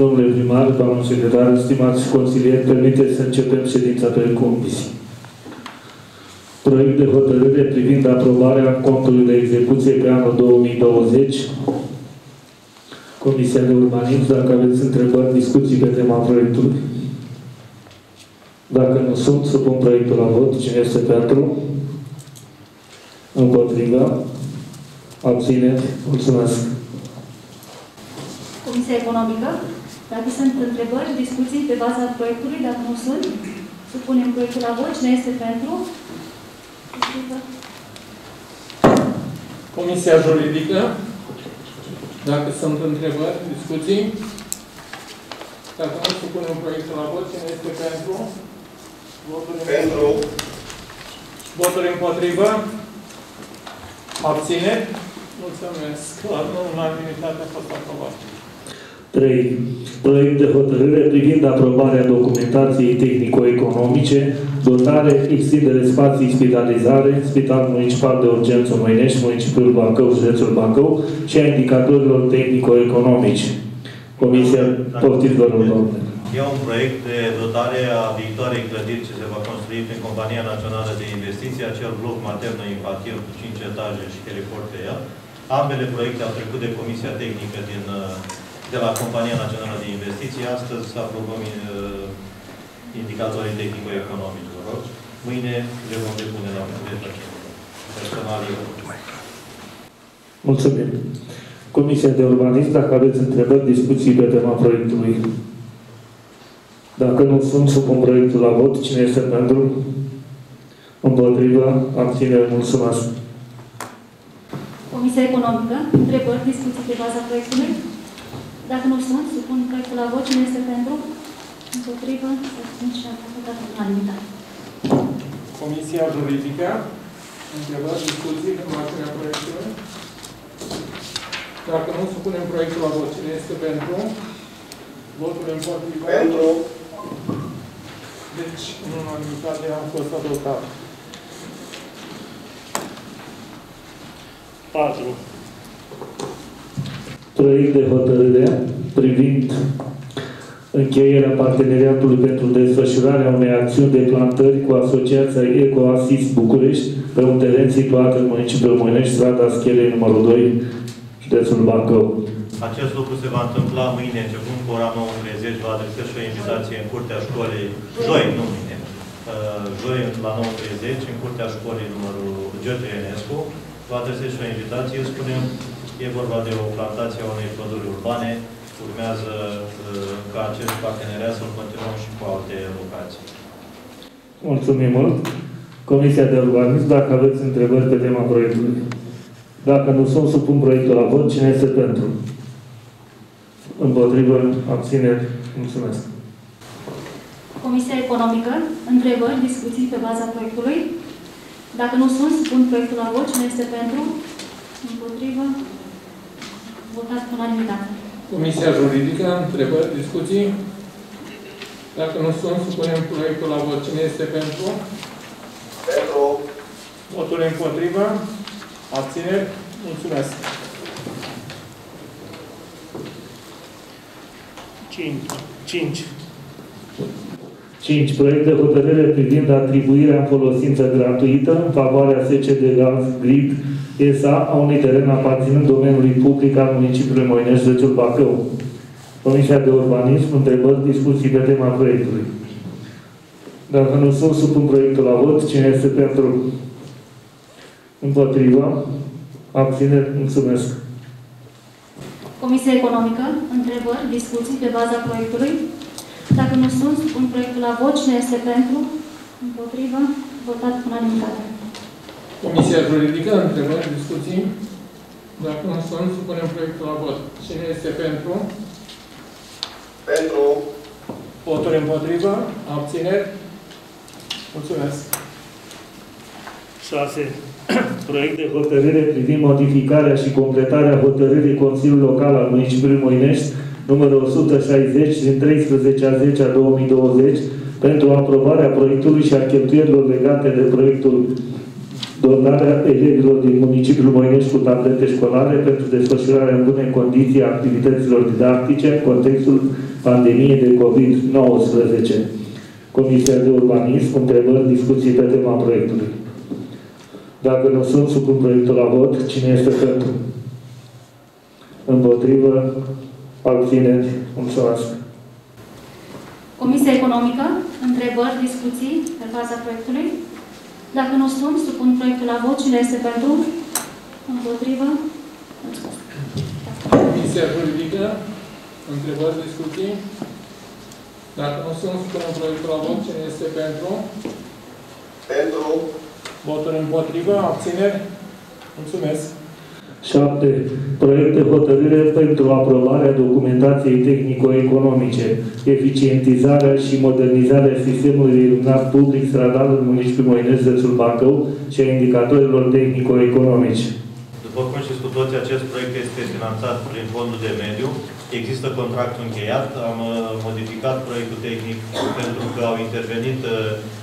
Domnule primar, doamnă secretar, stimați consilieri, permiteți să începem ședința de comisie. Proiect de hotărâre privind aprobarea contului de execuție pe anul 2020. Comisia de Urbanism, dacă aveți întrebări, discuții pe tema proiectului. Dacă nu sunt, supun proiectul la vot. Cine este pentru? Împotriva? Abține? Mulțumesc. Comisia Economică, dacă sunt întrebări, discuții pe baza proiectului, dacă nu sunt, supunem proiectul la vot. Cine este pentru? Comisia Juridică, dacă sunt întrebări, discuții, dacă nu supunem proiectul la vot, cine este pentru? Pentru. Voturi împotrivă? Abține? Mulțumesc. Clar, nu, unanimitatea a fost aprobată. 3. Proiect de hotărâre privind aprobarea documentației tehnico-economice, dotare, extindere spații spitalizare, Spital Municipal de Urgență Moinești, municipiul Bacău, județul Bacău, și a indicatorilor tehnico-economici. Comisia, poftiți vă rog, domnule. E un proiect de dotare a viitoarei clădiri ce se va construi prin Compania Națională de Investiții, acel bloc materno-infantil cu 5 etaje și heliport pe el. Ambele proiecte au trecut de Comisia Tehnică de la Compania Națională de Investiții. Astăzi aprobăm indicatorii tehnico-economici. Mâine le vom depune la personal. Mulțumim. Comisia de Urbanism, dacă aveți întrebări, discuții pe tema proiectului. Dacă nu sunt, supun proiectul la vot. Cine este pentru? Împotriva? Abținere? Mulțumesc. Comisia Economică, întrebări, discuții pe baza proiectului? Dacă nu sunt, supun proiectul la vot. Cine este pentru? Împotrivă? Abținere? Și aprobată în unanimitate. Comisia Juridică, întrebări, discuții pe marginea proiectului? Dacă nu, supunem proiectul la vot. Cine este pentru? Votul împotrivă? Pentru. Deci, în unanimitate am fost adoptat. 4. Proiect de hotărâre privind încheierea parteneriatului pentru desfășurarea unei acțiuni de plantări cu Asociația Eco-Ansis București pe un teren situat în municipiul Moinești, strada Schelei numărul 2, județul Bacău. Acest lucru se va întâmpla mâine, începând cu ora 9:30, vă adresez și o invitație în curtea școlii, joi la 9:30, în curtea școlii numărul George Enescu. Vă adresez și o invitație, spunem, e vorba de o plantație a unei păduri urbane. Urmează ca acest parteneriat să-l continuăm și cu alte locații. Mulțumim mult. Comisia de Urbanism, dacă aveți întrebări pe tema proiectului. Dacă nu sunt, supun proiectul la vot. Cine este pentru? Împotrivă? Abțineri? Mulțumesc. Comisia Economică, întrebări, discuții pe baza proiectului. Dacă nu sunt, supun proiectul la vot. Cine este pentru? Împotrivă? Votat cu unanimitate. Comisia Juridică, întrebări, discuții. Dacă nu sunt, supunem proiectul la vot. Cine este pentru? Pentru. Votul împotrivă? Abțineri? Mulțumesc. 5. Proiect de hotărâre privind atribuirea în folosință gratuită în favoarea SCD F-Grid S.A. a unui teren aparținând domeniului public al municipiului Moinești, județul Bacău. Comisia de Urbanism, întrebări, discuții pe tema proiectului. Dacă nu sunt, supun proiectul la vot. Cine este pentru? Împotriva? Abțineri? Mulțumesc. Comisia Economică, întrebări, discuții pe baza proiectului. Dacă nu sunt, supun proiectul la vot. Cine este pentru? Împotriva? Votat cu unanimitate. Comisia Juridică, întrebări, discuții. Dacă nu sunt, supunem proiectul la vot. Cine este pentru? Pentru. Voturi împotrivă? Abțineri? Mulțumesc. 6. Proiect de hotărâre privind modificarea și completarea hotărârii Consiliului Local al municipiului Moinești, numărul 160 din 13/10/2020, pentru aprobarea proiectului și a cheltuielilor legate de proiectul donarea elevilor din municipiul Moinești cu tablete școlare pentru desfășurarea în bune condiții a activităților didactice în contextul pandemiei de COVID-19. Comisia de Urbanism, întrebări, discuții pe tema proiectului. Dacă nu sunt, supun proiectul la vot. Cine este pentru? Împotrivă? Abțineri? Mulțumesc. Comisia Economică, întrebări, discuții pe baza proiectului. Dacă nu sunt, supun proiectul la vot. Cine este pentru? Împotrivă? Mulțumesc. Comisia Juridică, întrebări, discuții. Dacă nu sunt, supun proiectul la vot. Cine este pentru? Pentru. Voturi împotrivă, abțineri. Mulțumesc. 7. Proiect de hotărâre pentru aprobarea documentației tehnico-economice, eficientizarea și modernizarea sistemului de iluminat public stradal în municipiul Moinești, județul Bacău și a indicatorilor tehnico-economici. După cum știți cu toți, acest proiect este finanțat prin fondul de mediu. Există contractul încheiat. Am modificat proiectul tehnic pentru că au intervenit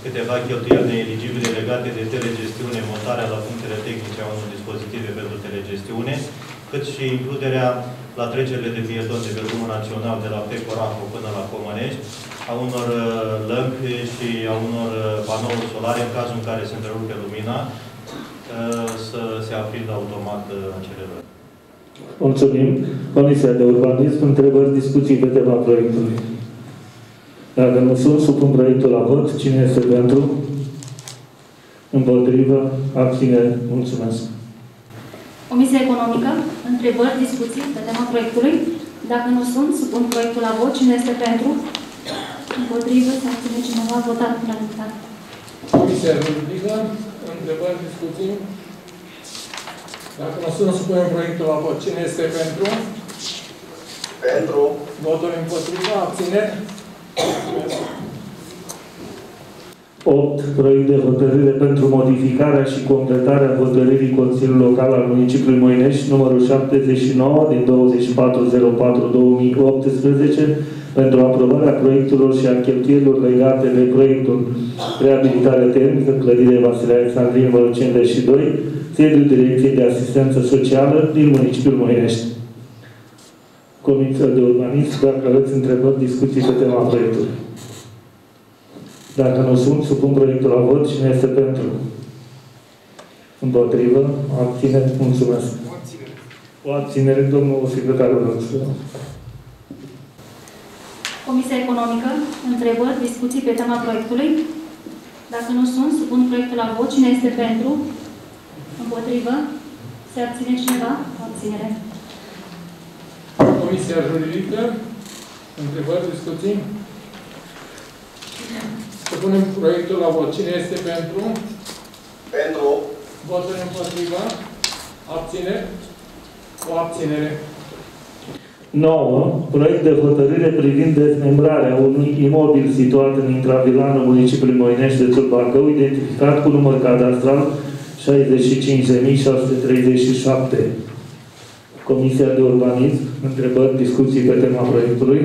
câteva cheltuieli neeligibile legate de telegestiune, montarea la punctele tehnice a unor dispozitive pentru telegestiune, cât și includerea la trecerile de pietoni de pe drumul național de la Pecoracu până la Comănești, a unor lămpi și a unor panouri solare, în cazul în care se întrerupe lumina, să se aprindă automat acele lămpi. Mulțumim. Comisia de Urbanism, întrebări, discuții pe tema proiectului. Dacă nu sunt, supun proiectul la vot. Cine este pentru? Împotrivă? Abținere? Mulțumesc. Comisia Economică, întrebări, discuții pe tema proiectului. Dacă nu sunt, supun proiectul la vot. Cine este pentru? Împotrivă? Să abține cineva? Votat până la votat. Comisia Juridică, întrebări, discuții. Dacă nu sunt, supunem proiectul la vot. Cine este pentru? Pentru. Votul împotrivă, abțineri. 8. Proiect de hotărâre pentru modificarea și completarea hotărârii Consiliului Local al municipiului Moinești, numărul 79 din 2404-2018, pentru aprobarea proiectelor și a cheltuielilor legate de proiectul reabilitare termică, clădire Vasile Alexandrin, numărul 52, sediul Direcției de Asistență Socială din municipiul Moinești. Comisia de Urbanism, dacă aveți întrebări, discuții pe tema proiectului. Dacă nu sunt, supun proiectul la vot. Cine este pentru? Împotrivă? Abținere? Mulțumesc. O abținere, domnul secretarul nostru. Comisia Economică, întrebări, discuții pe tema proiectului. Dacă nu sunt, supun proiectul la vot. Cine este pentru? Împotrivă? Se abține cineva? O abținere. Comisia Juridică, întrebări, discuții. Să punem proiectul la vot. Cine este pentru? Pentru. Votul împotriva. Abținere. O abținere. 9. Proiect de hotărâre privind dezmembrarea unui imobil situat în intravilanul municipiului Moinești, județul Bacău, identificat cu număr cadastral 65.637. Comisia de Urbanism, întrebări, discuții pe tema proiectului.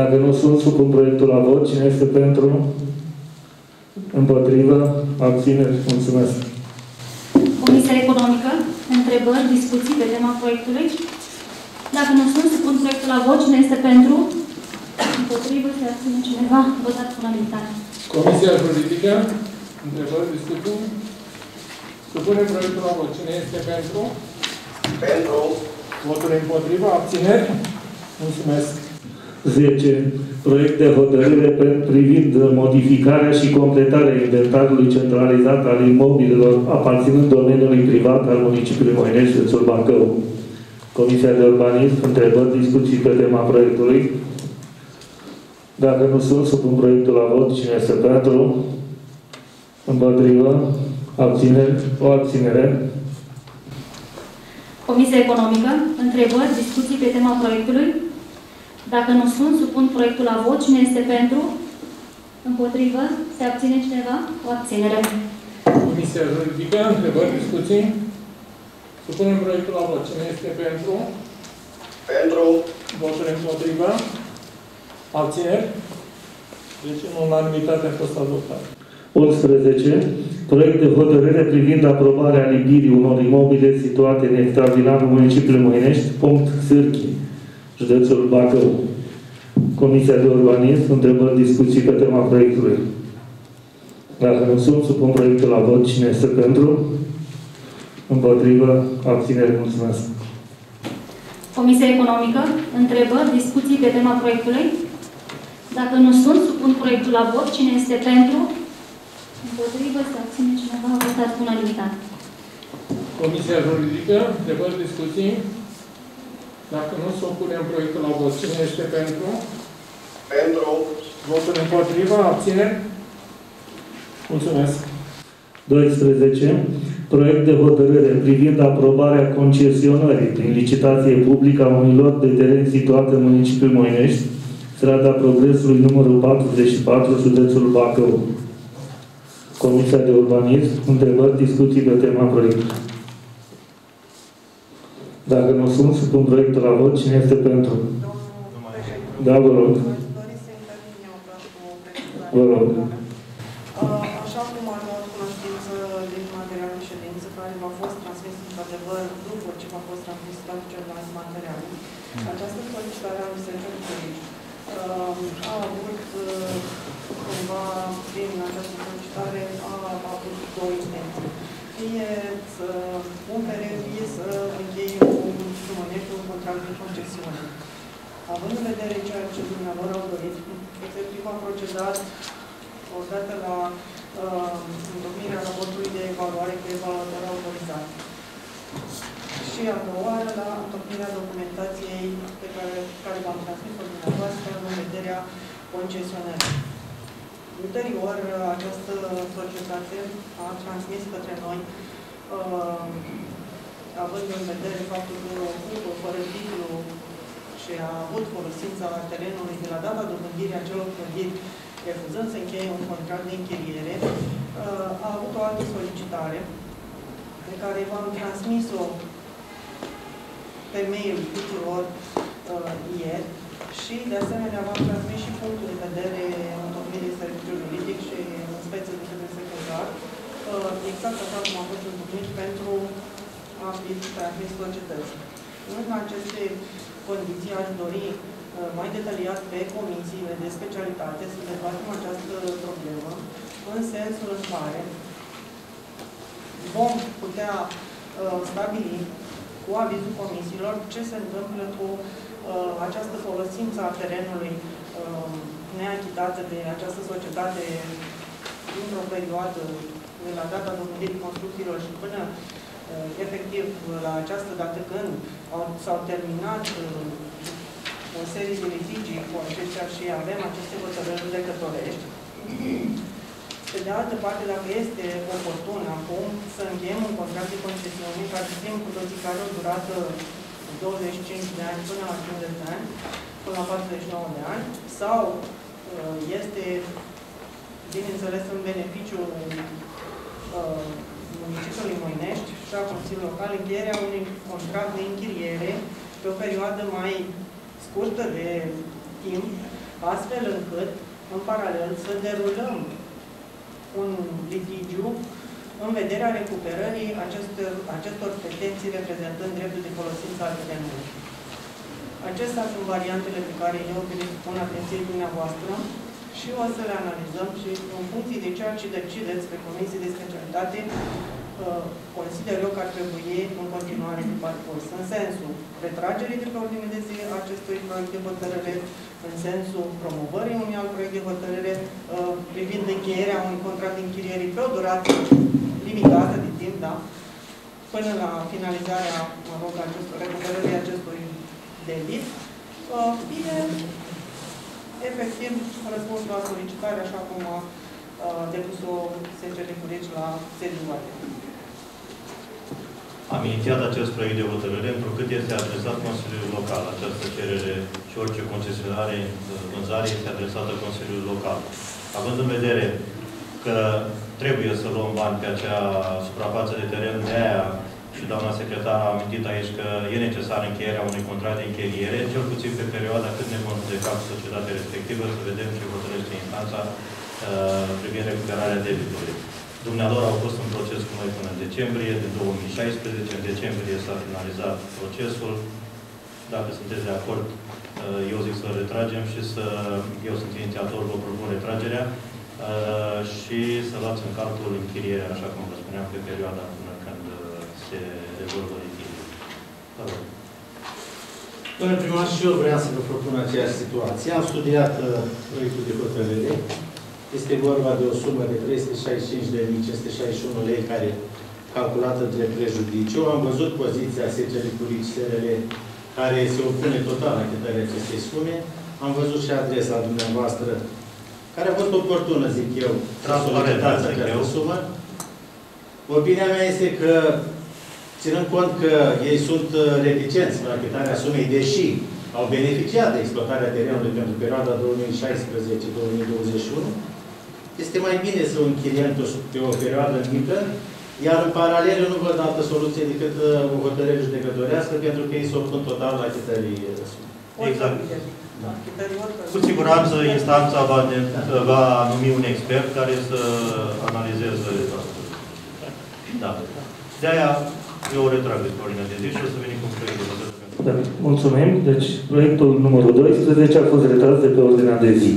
Dacă nu sunt, supun proiectul la vot. Cine este pentru? Împotrivă? Abțineri? Mulțumesc. Comisia Economică, întrebări, discuții pe tema proiectului. Dacă nu sunt, supun proiectul la vot. Cine este pentru? Împotrivă? Se abține cineva? Votat cu unanimitate. Comisia Juridică, întrebări, discuții. Supune proiectul la vot. Cine este pentru? Pentru. Votul împotrivă? Abțineri? Mulțumesc. 10. Proiect de hotărâre privind modificarea și completarea inventarului centralizat al imobilelor aparținând domeniului privat al municipiului Moinești, județul Bacău. Comisia de Urbanism, întrebări, discuții pe tema proiectului. Dacă nu sunt, supun proiectul la vot. Cine este pentru? Împotrivă? Abțineri? O abținere. Comisia Economică, întrebări, discuții pe tema proiectului. Dacă nu sunt, supun proiectul la vot. Cine este pentru? Împotrivă? Se abține cineva? O abținere. Comisia Juridică, întrebări, discuții. Supunem proiectul la vot. Cine este pentru? Pentru. Votul împotrivă? Abțineri? Deci, în unanimitate a fost adoptat. 18. Proiect de hotărâre privind aprobarea lipirii unor imobile situate în extraordinarul municipiului Moinești, punct Sârchi, județul Bacău. Comisia de Urbanism, întrebări, discuții pe tema proiectului. Dacă nu sunt, supun proiectul la vot. Cine este pentru? Împotrivă? Abținere? Mulțumesc. Comisia Economică, întrebări, discuții pe tema proiectului. Dacă nu sunt, supun proiectul la vot. Cine este pentru? Împotrivă? Se abține cineva? A votat cu unanimitate. Comisia Juridică, întrebări, discuții. Dacă nu, supunem proiectul la vot. Cine este pentru? Pentru. Votul împotrivă? Abține? Mulțumesc. 12. Proiect de hotărâre privind aprobarea concesionării prin licitație publică a unui lot de teren situat în municipiul Moinești, strada Progresului numărul 44, județul Bacău. Comisia de Urbanism, întrebări, discuții pe tema proiectului. Dacă nu sunt, supun proiectul la vot. Cine este pentru? Da, vă rog. Vă rog. Așa cum am luat cunoștință din materialul ședință, care v-a fost transmis într-adevăr după ce v-a fost transmis celălalt material, această solicitare a Ministerului Public a avut cumva prin această solicitare a avut două intenții. Fie să cumpere, fie să încheie un contract de concesiune. Având în vedere ceea ce dumneavoastră au dorit, executiv a procedat odată la întocmirea raportului de evaluare cu evaluatorul autorizat. Și a doua oară la întocmirea documentației pe care v-am transmis-o dumneavoastră în vederea concesionării. Ulterior, această societate a transmis către noi, având în vedere faptul că fără titlu și a avut folosința terenului de la data dobândirii acelor clădiri, refuzând să încheie un contract de închiriere, a avut o altă solicitare pe care v-am transmis-o pe mail tuturor ieri și, de asemenea, v-am transmis și punctul de vedere întocmirii serviciului juridic și în speță de către secretar, exact așa cum a fost întocmit pentru a fi societății. În aceste condiții aș dori mai detaliat pe comisiile de specialitate să dezbatem această problemă, în sensul în care vom putea stabili cu avizul comisiilor ce se întâmplă cu această folosință a terenului neachitată de această societate într-o perioadă de la data dobândirii construcțiilor și până efectiv la această dată când s-au terminat o serie de litigii cu aceștia și avem aceste hotărâri judecătorești. Pe de altă parte, dacă este oportun acum să încheiem un contract de concesiune, care știm cu toții care o durată 25 de ani până la 50 de ani, până la 49 de ani, sau este, bineînțeles, în beneficiul municipiului Moinești și a Consiliului Local încheierea unui contract de închiriere pe o perioadă mai scurtă de timp, astfel încât, în paralel, să derulăm un litigiu în vederea recuperării acestor pretenții reprezentând dreptul de folosință al terenului. Acestea sunt variantele pe care eu le supun atenției dumneavoastră și o să le analizăm și în funcție de ceea ce decideți pe comisii de specialitate, consider eu că ar trebui în continuare de parcurs, în sensul retragerii de pe ordine de zi acestui proiect de hotărâre, în sensul promovării unui alt proiect de hotărâre privind încheierea unui contract de închiriere pe o durată limitată de timp, da, până la finalizarea, mă rog, recuperării acestui debit, fie efectiv răspuns la solicitare, așa cum a depus-o SCR București la sediul. Am inițiat acest proiect de hotărâre întrucât este adresat Consiliului Local. Această cerere și orice concesionare, vânzare este adresată Consiliului Local. Având în vedere că trebuie să luăm bani pe acea suprafață de teren, de aia și doamna secretară a amintit aici că e necesar încheierea unui contract de închiriere, cel puțin pe perioada cât ne vom judeca societatea respectivă, să vedem ce hotărăște instanța privind recuperarea debitului. Dumnealor au fost în proces cu noi până în decembrie de 2016. În decembrie s-a finalizat procesul. Dacă sunteți de acord, eu zic să retragem și să... Eu sunt inițiatorul, vă propun retragerea și să luați în calcul închirierea, așa cum vă spuneam, pe perioada până când se rezolvă litigiul. Domnule primar, și eu vreau să vă propun aceeași situație. Am studiat proiectul de hotărâre. Este vorba de o sumă de 365.561 lei care calculată între prejudiciu. Am văzut poziția SCR-ului Curici SRL care se opune total achitării acestei sume. Am văzut și adresa dumneavoastră care a fost oportună, zic eu, transparentața această sumă. Opinia mea este că, ținând cont că ei sunt reticenți în achitarea sumei, deși au beneficiat de exploatarea terenului pentru perioada 2016-2021, este mai bine să o închiriem pe o perioadă mică, iar în paralel eu nu văd altă soluție decât o hotărâre judecătorească, pentru că ei se opun total la achitării sumei. Exact. Da. Cu siguranță instanța va numi un expert care să analizeze asta. Da. De-aia eu o retrag de ordinea de zi și o să venim cu proiectul de hotărâre. Da. Mulțumim. Deci, proiectul numărul 12 a fost retras de pe ordinea de zi.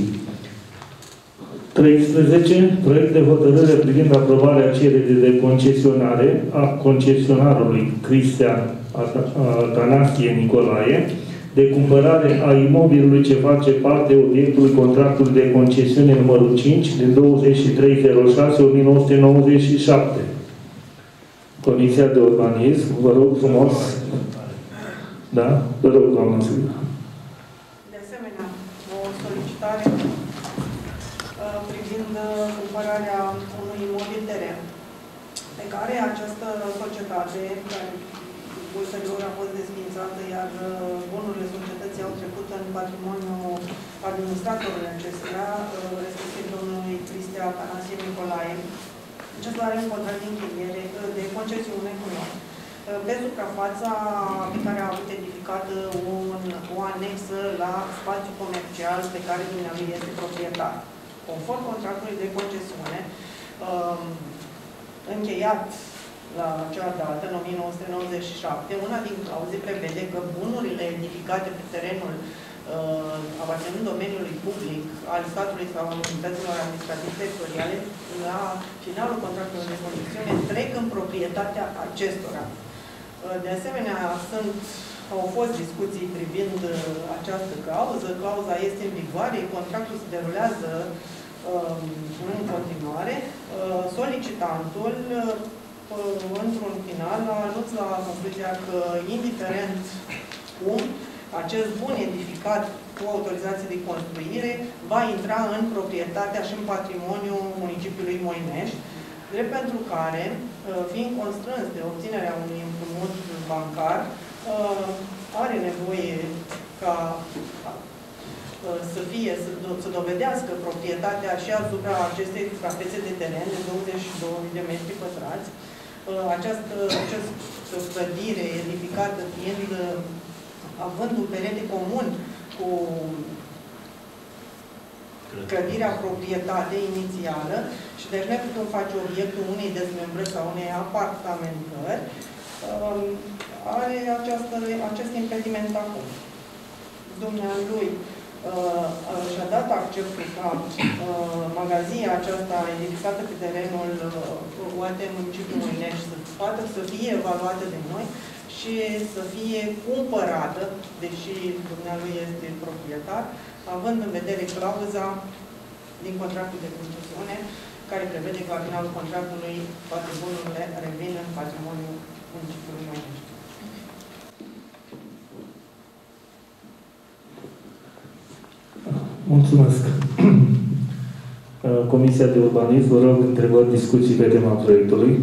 13. Proiect de hotărâre privind aprobarea cererii de concesionare a concesionarului Cristian Atanasie Nicolae de cumpărare a imobilului ce face parte obiectului contractului de concesiune numărul 5 din 2306-1997. Comisia de Urbanism, vă rog frumos. Da? Vă rog, doamnă. De asemenea, o solicitare privind cumpărarea unui imobil teren pe care această societate, care bursele lor a fost desfințată, iar bunurile societății au trecut în patrimoniul administratorului acestea, respectiv domnului Cristian Atanasie Nicolae. Acesta are un contract de închiriere, de concesiune cu noi. Pe suprafața pe care a avut edificată o anexă la spațiu comercial pe care dumneavoastră este proprietar. Conform contractului de concesiune, încheiat la acea dată, în 1997, una din clauze prevede că bunurile edificate pe terenul aparținând domeniului public al statului sau unităților administrativ-teritoriale, la finalul contractului de concesiune, trec în proprietatea acestora. De asemenea, au fost discuții privind această clauză. Clauza este în vigoare, contractul se derulează în continuare. Solicitantul, într-un final, a ajuns la concluzia că, indiferent cum, acest bun edificat cu autorizație de construire va intra în proprietatea și în patrimoniul municipiului Moinești, drept pentru care, fiind constrâns de obținerea unui împrumut bancar, are nevoie ca să dovedească proprietatea și asupra acestei suprafețe de teren de 22.000 de metri pătrați. Această clădire edificată fiind având un perete comun cu clădirea proprietate inițială și deci neputând face obiectul unei dezmembrări sau unei apartamentări, are acest impediment acum. Dumnealui și-a dat acceptul ca magazia aceasta edificată pe terenul UAT municipiului Moinești poate să fie evaluată de noi și să fie cumpărată, deși dumnealui este proprietar, având în vedere clauza din contractul de construcțiune, care prevede că la finalul contractului toate bunurile revin în patrimoniul municipiului Moinești. Mulțumesc. Comisia de Urbanism, vă rog, întrebări, discuții pe tema proiectului.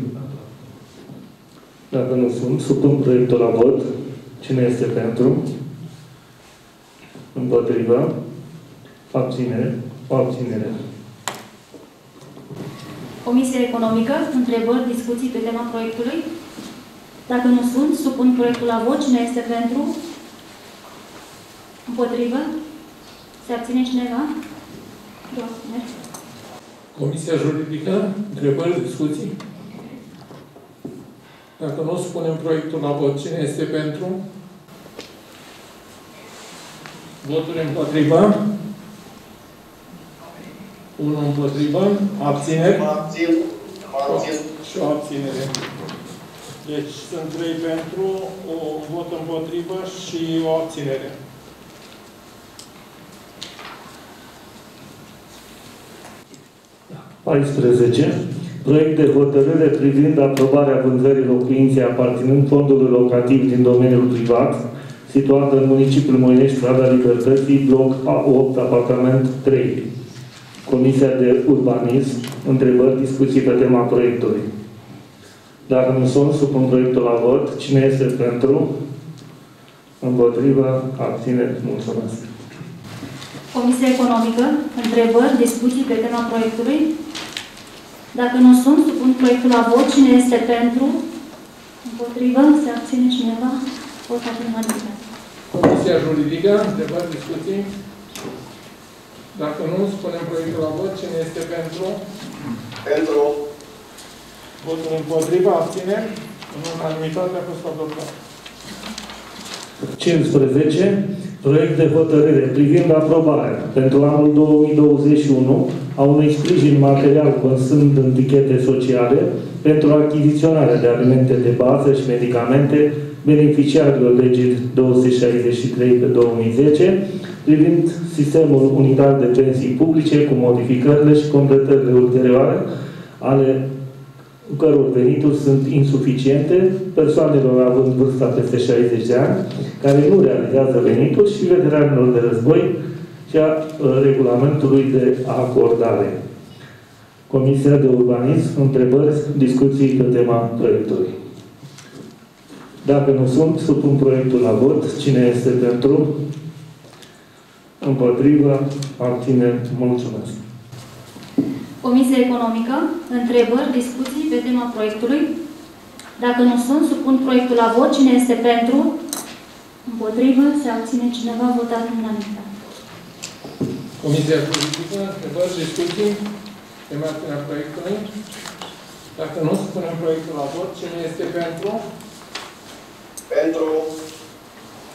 Dacă nu sunt, supun proiectul la vot. Cine este pentru? Împotriva? Abținere? O abținere. Comisia Economică, întrebări, discuții pe tema proiectului. Dacă nu sunt, supun proiectul la vot. Cine este pentru? Împotrivă? Se abține cineva? Da, merge. Comisia juridică, întrebări, discuții? Dacă nu, spunem proiectul la vot. Cine este pentru? Voturi împotriva? 1 împotriva. Abțineri? Și o abținere. Deci sunt 3 pentru, un vot împotrivă și o abținere. Proiect de hotărâre privind aprobarea vânzării locuinței aparținând fondului locativ din domeniul privat, situată în municipiul Moinești, strada Libertății, bloc A8, apartament 3. Comisia de Urbanism, întrebări, discuții pe tema proiectului. Dacă nu sunt, supun proiectul la vot. Cine este pentru? Împotriva? Abțineri? Mulțumesc. Comisia Economică, întrebări, discuții pe tema proiectului. Dacă nu sunt, supun proiectul la vot. Cine este pentru? Împotrivă? Se abține cineva? Vot afirmativ. Comisia Juridică, întrebări, discuții. Dacă nu, spunem proiectul la vot. Cine este pentru? Pentru. Votul împotriva, abțineri. În unanimitate a fost adoptat. 15. Proiect de hotărâre privind aprobarea pentru anul 2021 a unui sprijin material consistând în tichete sociale pentru achiziționarea de alimente de bază și medicamente beneficiarilor legii 263/2010 privind sistemul unitar de pensii publice cu modificările și completările ulterioare ale căror venituri sunt insuficiente persoanelor având vârsta peste 60 de ani, care nu realizează venituri și veteranilor de război și a regulamentului de acordare. Comisia de Urbanism, întrebări, discuții pe tema proiectului. Dacă nu sunt, supun proiectul la vot. Cine este pentru? Împotriva? Abține? Mulțumesc. Comisia Economică, întrebări, discuții pe tema proiectului. Dacă nu sunt, supun proiectul la vot. Cine este pentru? Împotrivă? Se abține cineva? Votat în unanimitate. Comisia Politică, întrebări, discuții pe marginea proiectului. Dacă nu, supunem proiectul la vot. Cine este pentru? Pentru.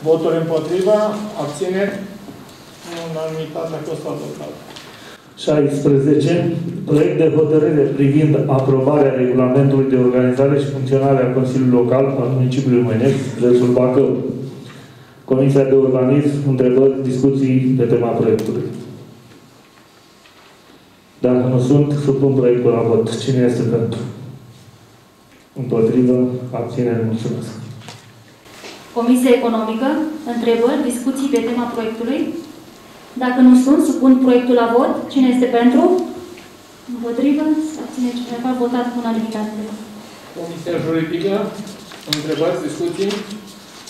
Voturi împotriva, abțineri. În unanimitate a fost adoptat. 16. Proiect de hotărâre privind aprobarea regulamentului de organizare și funcționare a Consiliului Local al municipiului Moinești, județul Bacău. Comisia de Urbanism, întrebări, discuții pe tema proiectului. Dacă nu sunt, supun proiectul la vot. Cine este pentru? Împotrivă? Abținere? Mulțumesc. Comisia Economică, întrebări, discuții pe tema proiectului. Dacă nu sunt, supun proiectul la vot. Cine este pentru? Împotrivă? Se abține cineva? Votat cu unanimitate. Comisia Juridică, întrebați, discuții.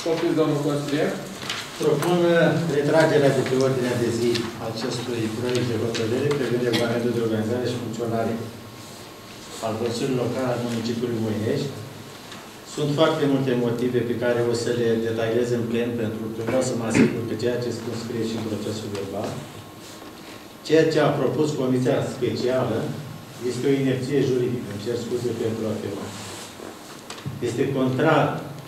Poftiți, domnul consilier. Propun retragerea de pe ordinea de zi acestui proiect de hotărâre privind regulamentul de organizare și funcționare al Consiliului Local al municipiului Moinești. Sunt foarte multe motive pe care o să le detaliez în plen, pentru că vreau să mă asigur că ceea ce se scrie și în procesul verbal. Ceea ce a propus Comisia Specială este o inerție juridică, îmi cer scuze pentru afirmație. Este contrar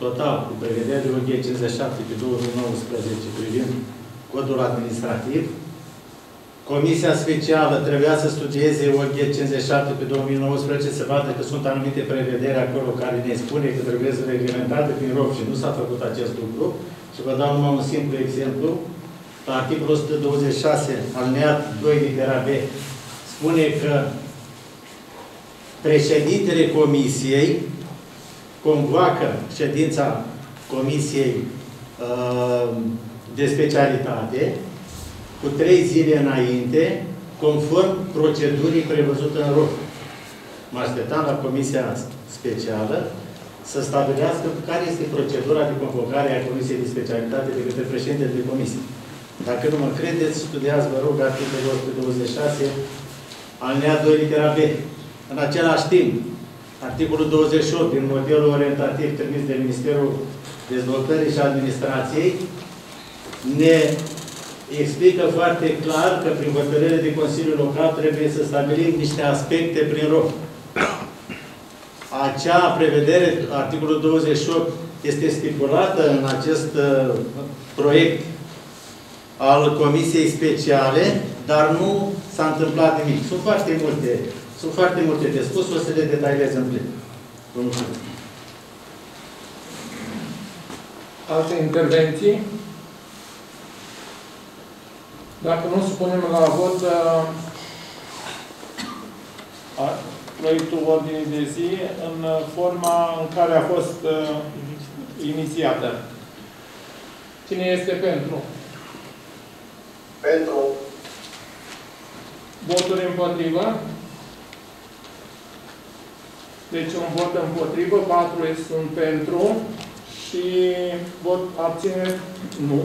total cu prevederile 1057/2019 privind codul administrativ. Comisia Specială trebuia să studieze OG 57/2019, se vadă că sunt anumite prevederi acolo care ne spune că trebuie să reglementate prin rog și nu s-a făcut acest lucru. Și vă dau numai un simplu exemplu. La articolul 126, alineat 2, litera B, spune că președintele Comisiei convoacă ședința Comisiei de specialitate cu 3 zile înainte, conform procedurii prevăzute în rog. Mă așteptam la Comisia Specială să stabilească care este procedura de convocare a Comisiei de Specialitate de către președintele de Comisie. Dacă nu mă credeți, studiați, vă rog, articolul 126, alineat 2, litera B. În același timp, articolul 28 din modelul orientativ trimis de Ministerul Dezvoltării și Administrației ne explică foarte clar că prin hotărâre de Consiliul Local trebuie să stabilim niște aspecte prin rog. Acea prevedere, articolul 28, este stipulată în acest proiect al Comisiei Speciale, dar nu s-a întâmplat nimic. Sunt foarte multe de spus, o să le detaliez în plin. Vă mulțumesc. Alte intervenții? Dacă nu, supunem la vot proiectul ordinii de zi în forma în care a fost inițiată. Cine este pentru? Pentru. Voturi împotrivă? Deci un vot împotrivă, 4 sunt pentru și vot abține nu.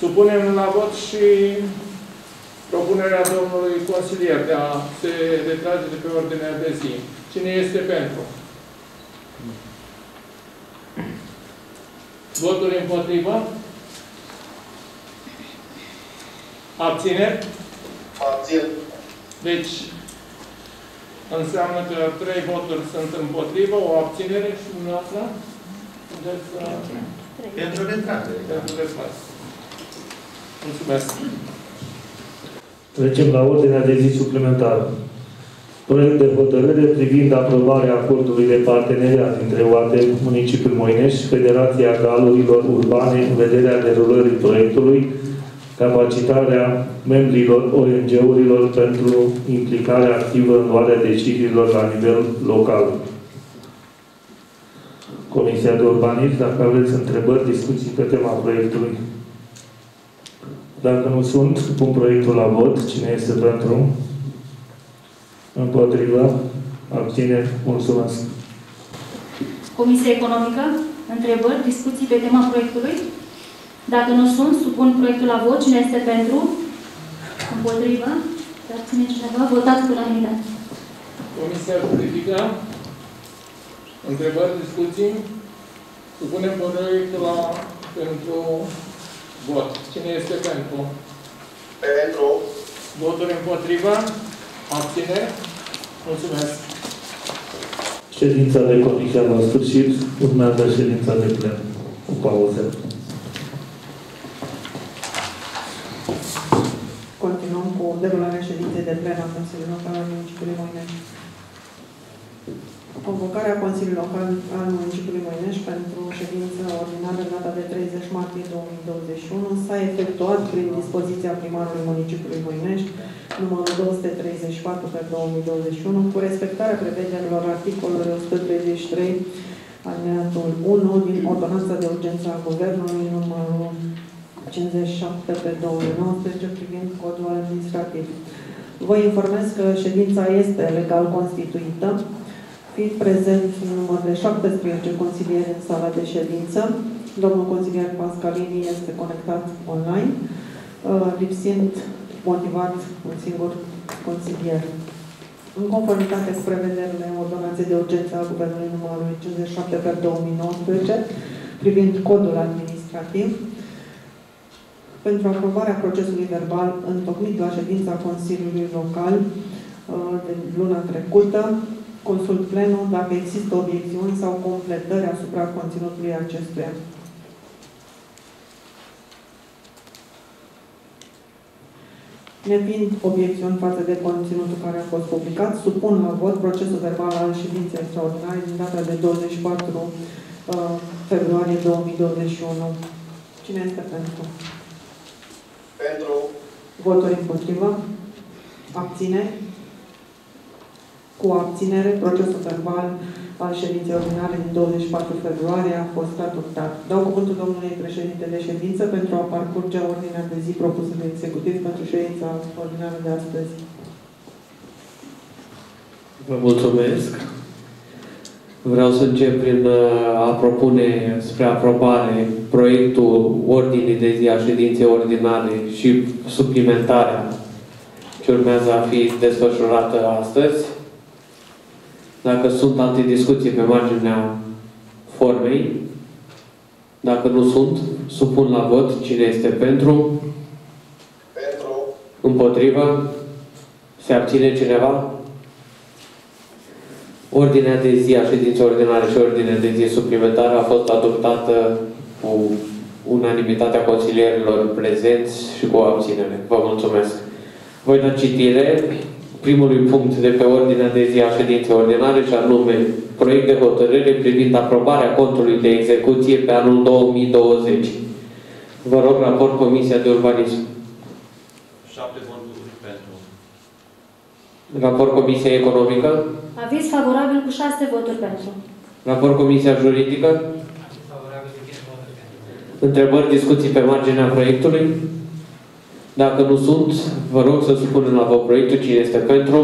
Supunem la vot și propunerea domnului consilier de a se retrage de pe ordinea de zi. Cine este pentru? Votul împotrivă? Abțineri? Abțineri. Deci, înseamnă că 3 voturi sunt împotrivă, o abținere și dumneavoastră? Pentru retragere. Pentru retragere. Mulțumesc. Trecem la ordinea de zi suplimentară. Proiect de hotărâre privind aprobarea acordului de parteneriat între UATM, Municipiul Moinești și Federația Galurilor Urbane în vederea derulării proiectului, capacitarea membrilor ONG-urilor pentru implicarea activă în luarea deciziilor la nivel local. Comisia de Urbanism, dacă aveți întrebări, discuții pe tema proiectului. Dacă nu sunt, pun proiectul la vot. Cine este pentru? Împotriva? Abțineri? Mulțumesc. Comisia Economică? Întrebări? Discuții pe tema proiectului? Dacă nu sunt, supun proiectul la vot. Cine este pentru? Împotriva? Abține cineva? Votați cu unanimitate. Comisia Politică? Întrebări? Discuții? Supunem proiectul la pentru vot. Cine este pentru? Pentru. Voturi împotriva? Abține? Mulțumesc. Ședința de comisie la sfârșit. Urmează ședința de plen. Cu pauze. Continuăm cu derularea ședinței de plen a Consiliului Local al Municipiului Moinești. Convocarea Consiliului Local al Municipiului Moinești pentru ședința ordinară în data de 30 martie 2021 s-a efectuat prin dispoziția primarului Municipiului Moinești, numărul 234/2021, cu respectarea prevederilor articolului 133 alineatul 1 din ordonanța de urgență a Guvernului numărul 57/2019 privind codul administrativ. Vă informez că ședința este legal constituită, fiind prezent în număr de 17 consilieri în sala de ședință. Domnul consilier Pascalini este conectat online, lipsind motivat un singur consilier. În conformitate cu prevederile ordonanței de urgență a Guvernului numărul 57/2019 privind codul administrativ, pentru aprobarea procesului verbal întocmit la ședința Consiliului Local de luna trecută, consult plenul dacă există obiecțiuni sau completări asupra conținutului acestuia. Nefiind obiecțiuni față de conținutul care a fost publicat, supun la vot procesul verbal al ședinței extraordinare din data de 24 februarie 2021. Cine este pentru? Pentru. Voturi împotrivă? Abțineri? Cu abținere, procesul verbal al ședinței ordinare din 24 februarie a fost adoptat. Dau cuvântul domnului președinte de ședință pentru a parcurge ordinea de zi propusă de executiv pentru ședința ordinară de astăzi. Vă mulțumesc. Vreau să încep prin a propune spre aprobare proiectul ordinii de zi a ședinței ordinare și suplimentarea ce urmează a fi desfășurată astăzi. Dacă sunt alte discuții pe marginea formei, Dacă nu sunt, supun la vot. Cine este pentru? Pentru. Împotrivă? Se abține cineva? Ordinea de zi a ședinței ordinare și ordinea de zi suplimentară a fost adoptată cu unanimitatea consilierilor prezenți și cu o abținere. Vă mulțumesc. Voi da citire primului punct de pe ordinea de zi a ședinței ordinare și anume proiect de hotărâre privind aprobarea contului de execuție pe anul 2020. Vă rog raport Comisia de Urbanism. 7 voturi pentru. Raport Comisia Economică. Aviz favorabil cu 6 voturi pentru. Raport Comisia Juridică. Aviz favorabil cu 5 voturi pentru. Întrebări, discuții pe marginea proiectului? Dacă nu sunt, vă rog să supunem la vot proiectul. Cine este pentru?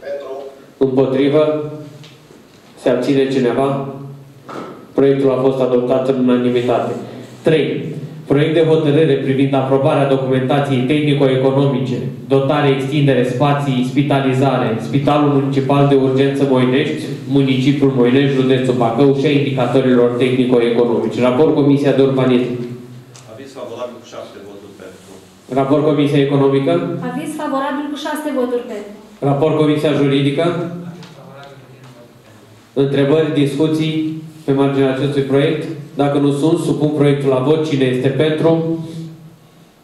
Pentru. Împotrivă? Se abține cineva? Proiectul a fost adoptat în unanimitate. 3. Proiect de hotărâre privind aprobarea documentației tehnico-economice, dotare, extindere, spații, spitalizare, Spitalul Municipal de Urgență Moinești, Municipiul Moinești, Județul Bacău și a indicatorilor tehnico-economici. Raport Comisia de Urbanism. Aviz favorabil cu 7 voturi pentru. Raport Comisia Economică. Aviz favorabil cu 6 voturi pentru. Raport Comisia Juridică. Aviz favorabil cu 5 voturi pentru. Întrebări, discuții pe marginea acestui proiect? Dacă nu sunt, supun proiectul la vot. Cine este pentru?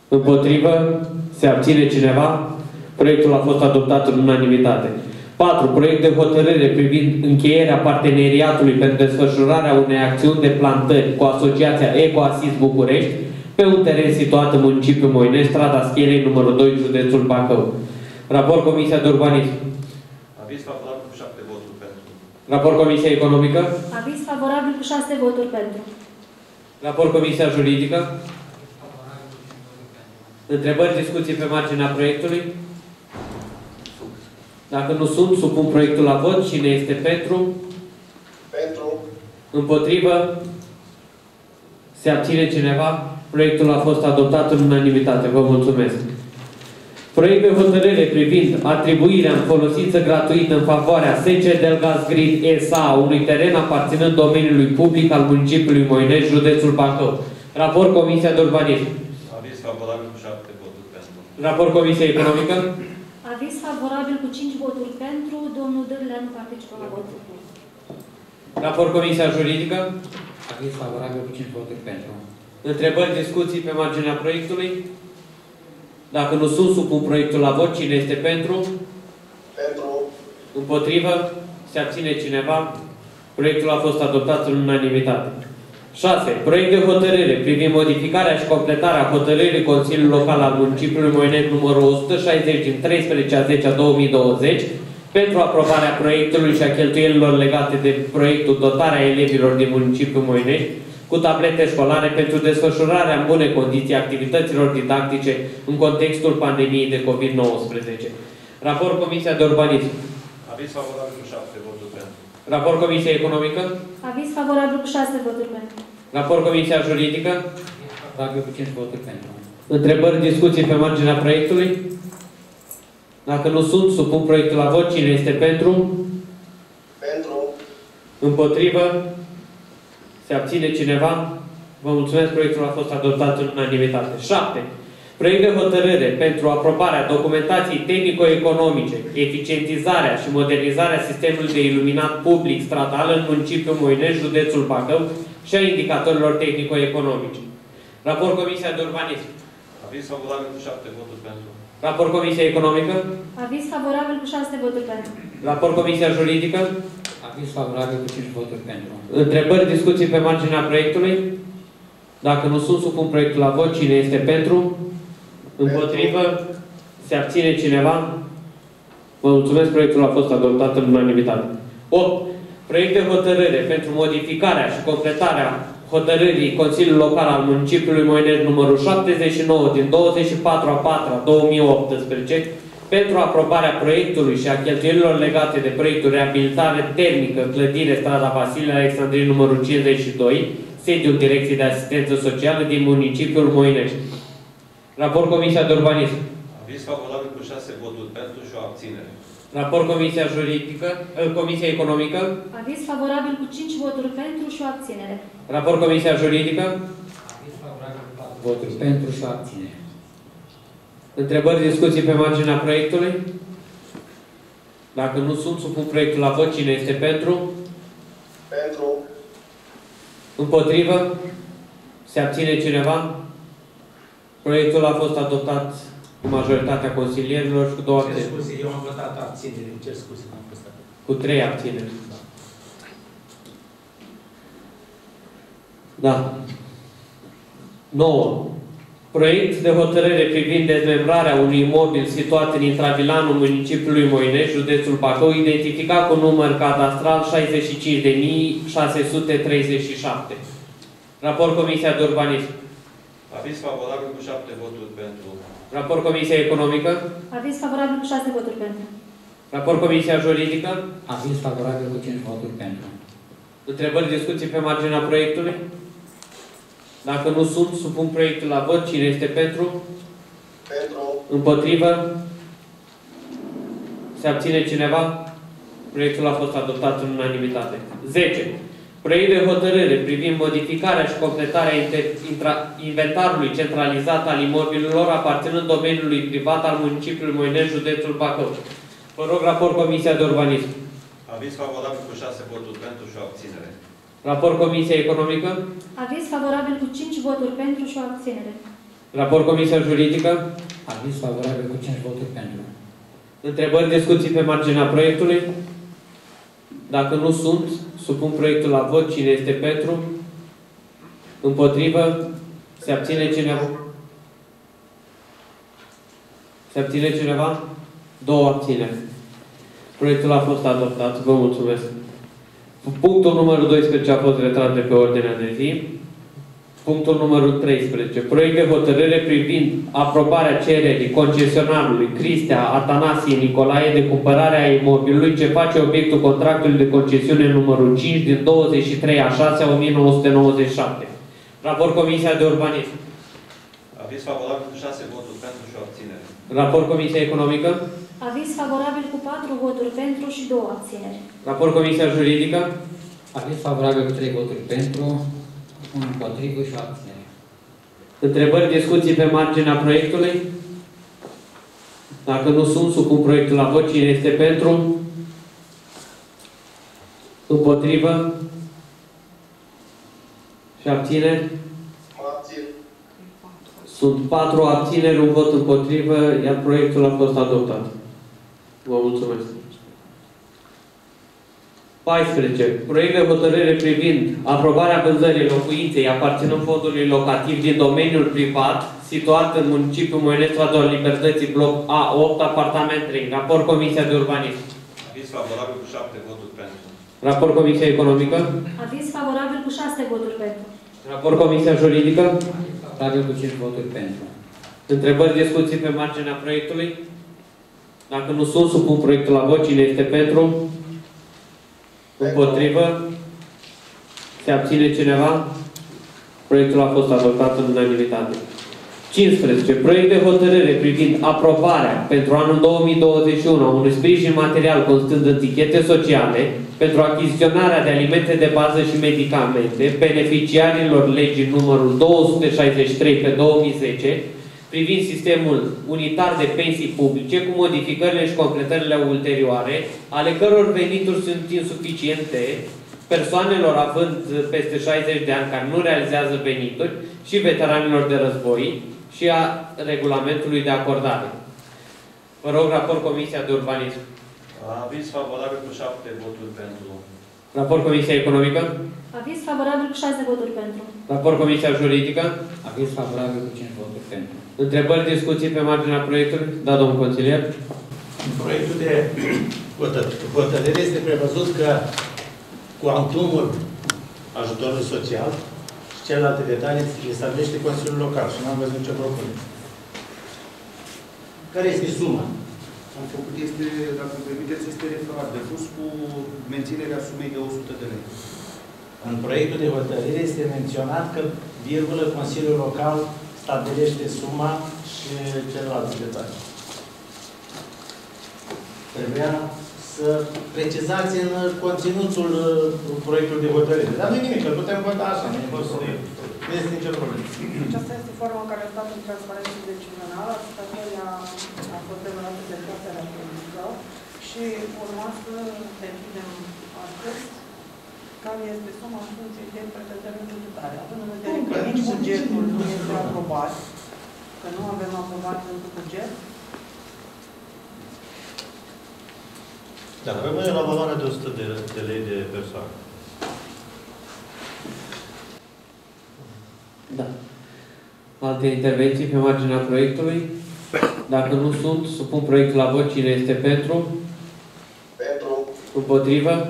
Împotrivă? Se abține cineva? Proiectul a fost adoptat în unanimitate. 4. Proiect de hotărâre privind încheierea parteneriatului pentru desfășurarea unei acțiuni de plantări cu Asociația Eco-Ansis București pe un teren situat în municipiul Moinești, strada Schierei, numărul 2, județul Bacău. Raport Comisia de Urbanism. Aviz favorabil cu 7 voturi pentru. Raport Comisia Economică. Aviz favorabil cu 6 voturi pentru. Raport Comisia Juridică. Întrebări, discuții pe marginea proiectului? Dacă nu sunt, supun proiectul la vot. Cine este pentru? Pentru. Împotrivă? Se abține cineva? Proiectul a fost adoptat în unanimitate. Vă mulțumesc. Proiect de hotărâre privind atribuirea în folosință gratuită în favoarea SCD F-Grid S.A. unui teren aparținând domeniului public al municipiului Moinești, județul Bacău. Raport Comisia de Urbanism. Aviz favorabil cu 7 voturi pentru. Raport Comisia Economică. Aviz favorabil cu 5 voturi pentru. Domnul Dârlea nu participă la vot. Raport Comisia Juridică. Aviz favorabil cu 5 voturi pentru. Întrebări, discuții pe marginea proiectului? Dacă nu sunt, supun proiectul la vot. Cine este pentru? Pentru. Împotrivă? Se abține cineva? Proiectul a fost adoptat în unanimitate. 6. Proiect de hotărâre privind modificarea și completarea hotărârii Consiliului Local al Municipiului Moinești numărul 160 din 13/10/2020 pentru aprobarea proiectului și a cheltuielilor legate de proiectul dotarea elevilor din Municipiul Moinești cu tablete școlare pentru desfășurarea în bune condiții activităților didactice în contextul pandemiei de COVID-19. Raport Comisia de Urbanism. Aviz favorabil cu 7 voturi pentru. Raport Comisia Economică. Aviz favorabil cu 6 voturi pentru. Raport Comisia Juridică. Aviz favorabil cu 5 voturi pentru. Întrebări, discuții pe marginea proiectului? Dacă nu sunt, supun proiectul la vot. Cine este pentru? Pentru. Împotrivă? Se abține cineva? Vă mulțumesc, proiectul a fost adoptat în unanimitate. 7. Proiect de hotărâre pentru aprobarea documentației tehnico-economice, eficientizarea și modernizarea sistemului de iluminat public statal în municipiul Moinești, județul Bacău și a indicatorilor tehnico-economice. Raport Comisia de Urbanism. Aviz favorabil cu 7 voturi pentru. Raport Comisia Economică. Aviz favorabil cu 6 voturi pentru. Raport Comisia Juridică. Aviz favorabil cu 5 voturi pentru. Întrebări, discuții pe marginea proiectului? Dacă nu sunt, supun proiectul la vot. Cine este pentru? Împotrivă? Se abține cineva? Vă mulțumesc, proiectul a fost adoptat în unanimitate. 8. Proiect de hotărâre pentru modificarea și completarea hotărârii Consiliului Local al Municipiului Moinești numărul 79 din 24/4/2018 pentru aprobarea proiectului și a cheltuielilor legate de proiectul reabilitare termică, clădire, strada Vasile Alexandrin, numărul 52, sediul Direcției de Asistență Socială din municipiul Moinești. Raport Comisia de Urbanism. Aviz favorabil cu 6 voturi pentru și o abținere. Raport Comisia Juridică, Comisia Economică. Aviz favorabil cu 5 voturi pentru și o abținere. Raport Comisia Juridică. Aviz favorabil cu 4 voturi pentru și o abținere. Întrebări, discuții pe marginea proiectului? Dacă nu sunt, supun proiectul la vot. Cine este pentru? Pentru. Împotrivă? Se abține cineva? Proiectul a fost adoptat cu majoritatea consilierilor și cu două abțineri. Ce scuze, eu am votat abținere. Ce scuze, am fost abținere. Cu 3 abțineri. Da. 9. Proiect de hotărâre privind dezmembrarea unui imobil situat în intravilanul municipiului Moinești, județul Bacău, identificat cu număr cadastral 65.637. Raport Comisia de Urbanism. Aviz favorabil cu 7 voturi pentru. Raport Comisia Economică. Aviz favorabil cu 6 voturi pentru. Raport Comisia Juridică. Aviz favorabil cu 5 voturi pentru. Întrebări, discuții pe marginea proiectului? Dacă nu sunt, supun proiectul la vot. Cine este pentru? Pentru. Împotrivă? Se abține cineva? Proiectul a fost adoptat în unanimitate. 10. Proiect de hotărâre privind modificarea și completarea inventarului centralizat al imobililor aparținând domeniului privat al municipiului Moinești, județul Bacău. Vă rog, raport Comisia de Urbanism. Aviz favorabil cu 6 voturi pentru și o abținere. Raport Comisia Economică. Aviz favorabil cu 5 voturi pentru și o abținere. Raport Comisia Juridică. Aviz favorabil cu 5 voturi pentru. Întrebări, discuții pe marginea proiectului? Dacă nu sunt, supun proiectul la vot. Cine este pentru? Împotrivă? Se abține cineva? Se abține cineva? 2 abțineri. Proiectul a fost adoptat. Vă mulțumesc. Punctul numărul 12 a fost retrat de pe ordinea de zi. Punctul numărul 13. Proiect de hotărâre privind aprobarea cererii concesionarului Cristea Atanasie Nicolae de cumpărarea imobilului ce face obiectul contractului de concesiune numărul 5 din 23/6/1997. Raport Comisia de Urbanism. Aviz favorabil cu 6 voturi pentru și o abținere. Raport Comisia Economică. Aviz favorabil cu 4 voturi pentru și 2 abțineri. Raport Comisia Juridică. Aviz favorabil cu 3 voturi pentru, 1 împotrivă și o abținere. Întrebări, discuții pe marginea proiectului? Dacă nu sunt, supun proiectul la vot. Cine este pentru? Împotrivă? Și abțineri? Sunt 4 abțineri, 1 vot împotrivă, iar proiectul a fost adoptat. Vă mulțumesc. 14. Proiect de hotărâre privind aprobarea vânzării locuinței aparținând fondului locativ din domeniul privat situat în municipiul Moinești, Stradul Libertății, bloc A8, apartament 3. Raport Comisia de Urbanism. Aviz favorabil cu 7 voturi pentru. Raport Comisia Economică. Aviz favorabil cu 6 voturi pentru. Raport Comisia Juridică. Aviz favorabil cu 5 voturi pentru. Întrebări, discuții pe marginea proiectului? Dacă nu sunt, supun proiectul la vot. Cine este pentru? Împotrivă? Se abține cineva? Proiectul a fost adoptat în unanimitate. 15. Proiect de hotărâre privind aprobarea pentru anul 2021 a unui sprijin material constând în tichete sociale pentru achiziționarea de alimente de bază și medicamente beneficiarilor legii numărul 263/2010 privind sistemul unitar de pensii publice cu modificările și completările ulterioare, ale căror venituri sunt insuficiente persoanelor având peste 60 de ani care nu realizează venituri și veteranilor de război și a regulamentului de acordare. Vă rog, raport Comisia de Urbanism. Aviz favorabil cu 7 voturi pentru. Raport Comisia Economică. Aviz favorabil cu 6 voturi pentru. Raport Comisia Juridică. Aviz favorabil cu 5 voturi pentru. Întrebări, discuții pe marginea proiectului? Da, domnul consilier. Proiectul de hotărâre este prevăzut că cuantumul ajutorului social și celelalte detalii le stabilește Consiliul Local și nu am văzut ce propune. Care este suma? Am făcut, este, dacă îmi permiteți, este referat de pus cu menținerea sumei de 100 de lei. În proiectul de hotărâre este menționat că, virgulă, Consiliul Local stabilește suma și celelalte detalii. Trebuia să precizați în conținutul proiectului de hotărâre. Dar nu e nimic, că putem vota așa. Nu este nicio problemă. Aceasta este forma care a stat în transparență decizională, statuia a fost demarată de Curtea Constituțională și urma să decidem astăzi care este suma în funcție de prevederile bugetare. Având în vedere că nici bugetul nu este aprobat, că nu avem aprobat pentru buget. Da, rămâne la valoarea de 100 de lei de persoană. Da. Alte intervenții pe marginea proiectului? Dacă nu sunt, supun proiectul la vot. Cine este pentru? Pentru. Împotrivă?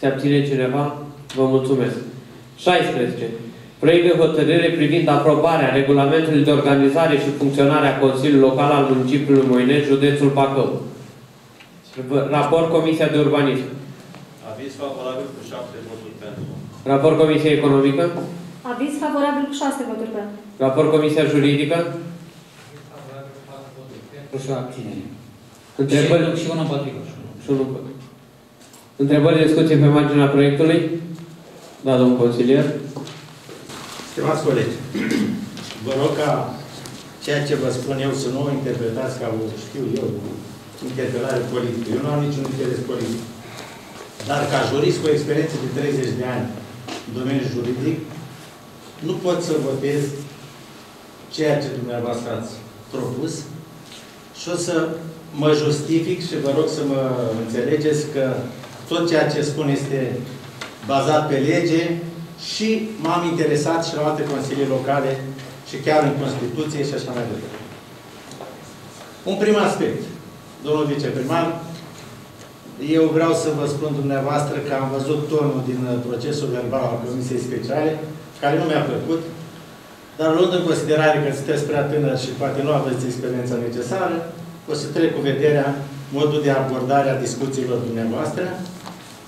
Se abține cineva? Vă mulțumesc. 16. Proiect de hotărâre privind aprobarea regulamentului de organizare și funcționare a Consiliului Local al Municipiului Moinești, județul Bacău. Raport Comisia de Urbanism. Aviz favorabil cu 7 voturi pentru. Raport Comisia Economică. Aviz favorabil cu 6 voturi pentru. Raport Comisia Juridică. Aviz favorabil cu 4 voturi pentru. Și o abținere. Întrebări și una împotrivă. Și una împotrivă. Întrebări, discuții pe marginea proiectului? Da, domnul consilier. Stimați colegi, vă rog ca ceea ce vă spun eu să nu o interpretați ca o știu eu, interpelare politică. Eu nu am niciun interes politic. Dar ca jurist cu experiență de 30 de ani în domeniul juridic, nu pot să votez ceea ce dumneavoastră ați propus și o să mă justific și vă rog să mă înțelegeți că tot ceea ce spun este bazat pe lege și m-am interesat și la alte consilii locale și chiar în Constituție și așa mai departe. Un prim aspect. Domnul viceprimar, eu vreau să vă spun dumneavoastră că am văzut tonul din procesul verbal al Comisiei Speciale, care nu mi-a plăcut, dar luând în considerare că sunteți prea tânăr și poate nu aveți experiența necesară, o să trec cu vederea modul de abordare a discuțiilor dumneavoastră,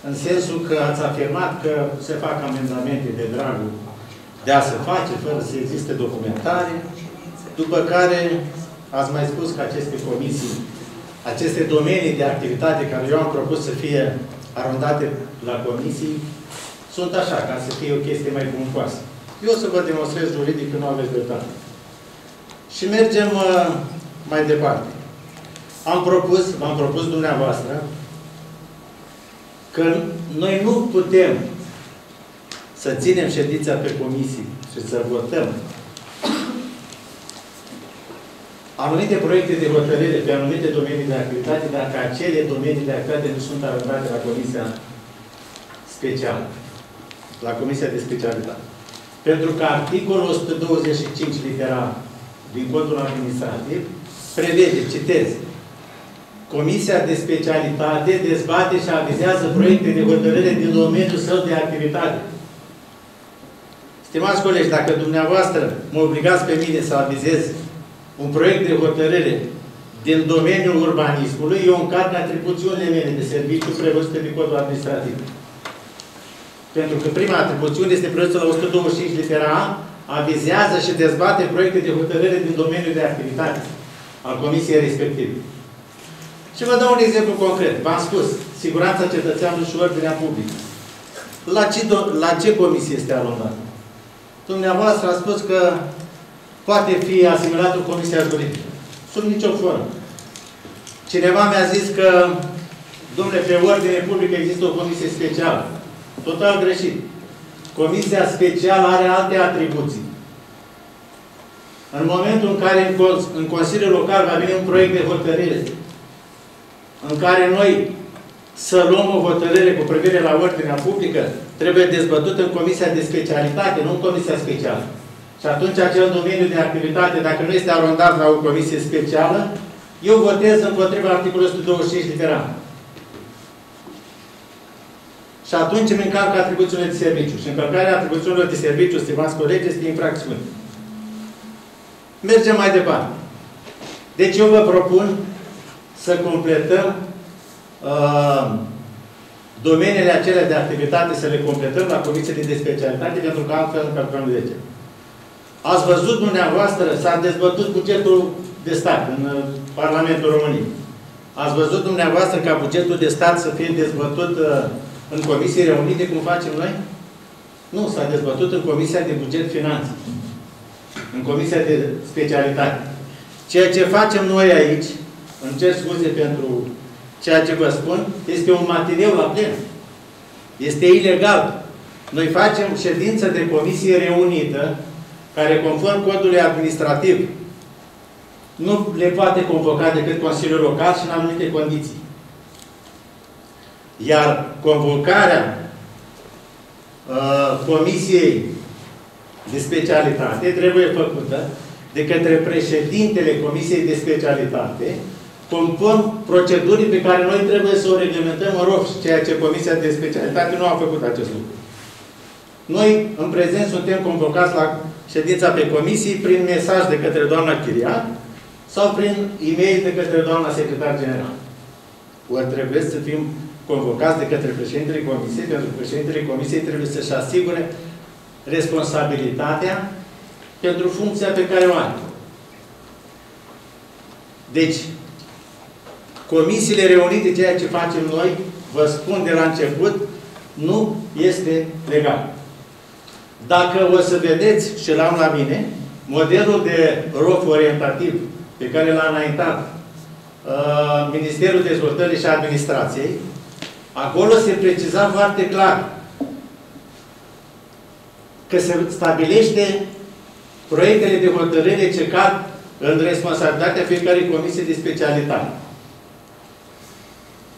în sensul că ați afirmat că se fac amendamente de dragul de a se face, fără să existe documentare, după care ați mai spus că aceste comisii, aceste domenii de activitate care eu am propus să fie arondate la comisii, sunt așa, ca să fie o chestie mai buncoasă. Eu o să vă demonstrez juridic că nu aveți dreptate. Și mergem mai departe. V-am propus dumneavoastră că noi nu putem să ținem ședința pe comisii și să votăm anumite proiecte de hotărâre pe anumite domenii de activitate, dacă acele domenii de activitate nu sunt arătate la Comisia Specială. La Comisia de Specialitate. Pentru că articolul 125 litera din Codul Administrativ prevede, citez, Comisia de Specialitate dezbate și avizează proiecte de hotărâre din domeniul său de activitate. Stimați colegi, dacă dumneavoastră mă obligați pe mine să avizez un proiect de hotărâre din domeniul urbanismului, eu încarc atribuțiunile mele de serviciu prevăzute de Codul Administrativ. Pentru că prima atribuțiune este prevăzută la 125 litera A, avizează și dezbate proiecte de hotărâre din domeniul de activitate al comisiei respective. Și vă dau un exemplu concret. V-am spus, siguranța cetățeanului și ordinea publică. La ce comisie este alunată? Dumneavoastră a spus că poate fi asimilat o comisie juridică. Sub nicio formă. Cineva mi-a zis că, domnule, pe ordine publică există o comisie specială. Total greșit. Comisia specială are alte atribuții. În momentul în care în Consiliul Local va veni un proiect de hotărâre în care noi să luăm o hotărâre cu privire la ordinea publică, trebuie dezbătut în Comisia de Specialitate, nu în Comisia Specială. Și atunci acel domeniu de activitate, dacă nu este arondat la o comisie specială, eu votez împotriva articolului 125 litera. Și atunci îmi încalc atribuțiile de serviciu. Și încălcarea atribuțiilor de serviciu, stimați colegi, este infracțiune. Mergem mai departe. Deci eu vă propun să completăm domeniile acelea de activitate, să le completăm la comisiile de specialitate, pentru că altfel încălcăm legea. Ați văzut dumneavoastră, s-a dezbătut bugetul de stat în Parlamentul României. Ați văzut dumneavoastră ca bugetul de stat să fie dezbătut în comisii reunite, cum facem noi? Nu, s-a dezbătut în Comisia de Buget Finanțe, în Comisia de Specialitate. Ceea ce facem noi aici, îmi cer scuze pentru ceea ce vă spun, este un matineu la plen. Este ilegal. Noi facem ședință de comisie reunită, care conform codului administrativ nu le poate convoca decât Consiliul Local și în anumite condiții. Iar convocarea Comisiei de Specialitate trebuie făcută de către președintele Comisiei de Specialitate, conform procedurii pe care noi trebuie să o reglementăm în ROF, ceea ce Comisia de Specialitate nu a făcut acest lucru. Noi, în prezent, suntem convocați la ședința pe comisii prin mesaj de către doamna Chiriac sau prin e-mail de către doamna secretar general. Ori trebuie să fim convocați de către președintele Comisiei, pentru că președintele Comisiei trebuie să-și asigure responsabilitatea pentru funcția pe care o are. Deci, comisiile reunite, ceea ce facem noi, vă spun de la început, nu este legal. Dacă o să vedeți, și l-am la mine, modelul de ROF orientativ pe care l-a înaintat Ministerul Dezvoltării și Administrației, acolo se preciza foarte clar că se stabilește proiectele de hotărâre ce cad în responsabilitatea fiecărei comisii de specialitate.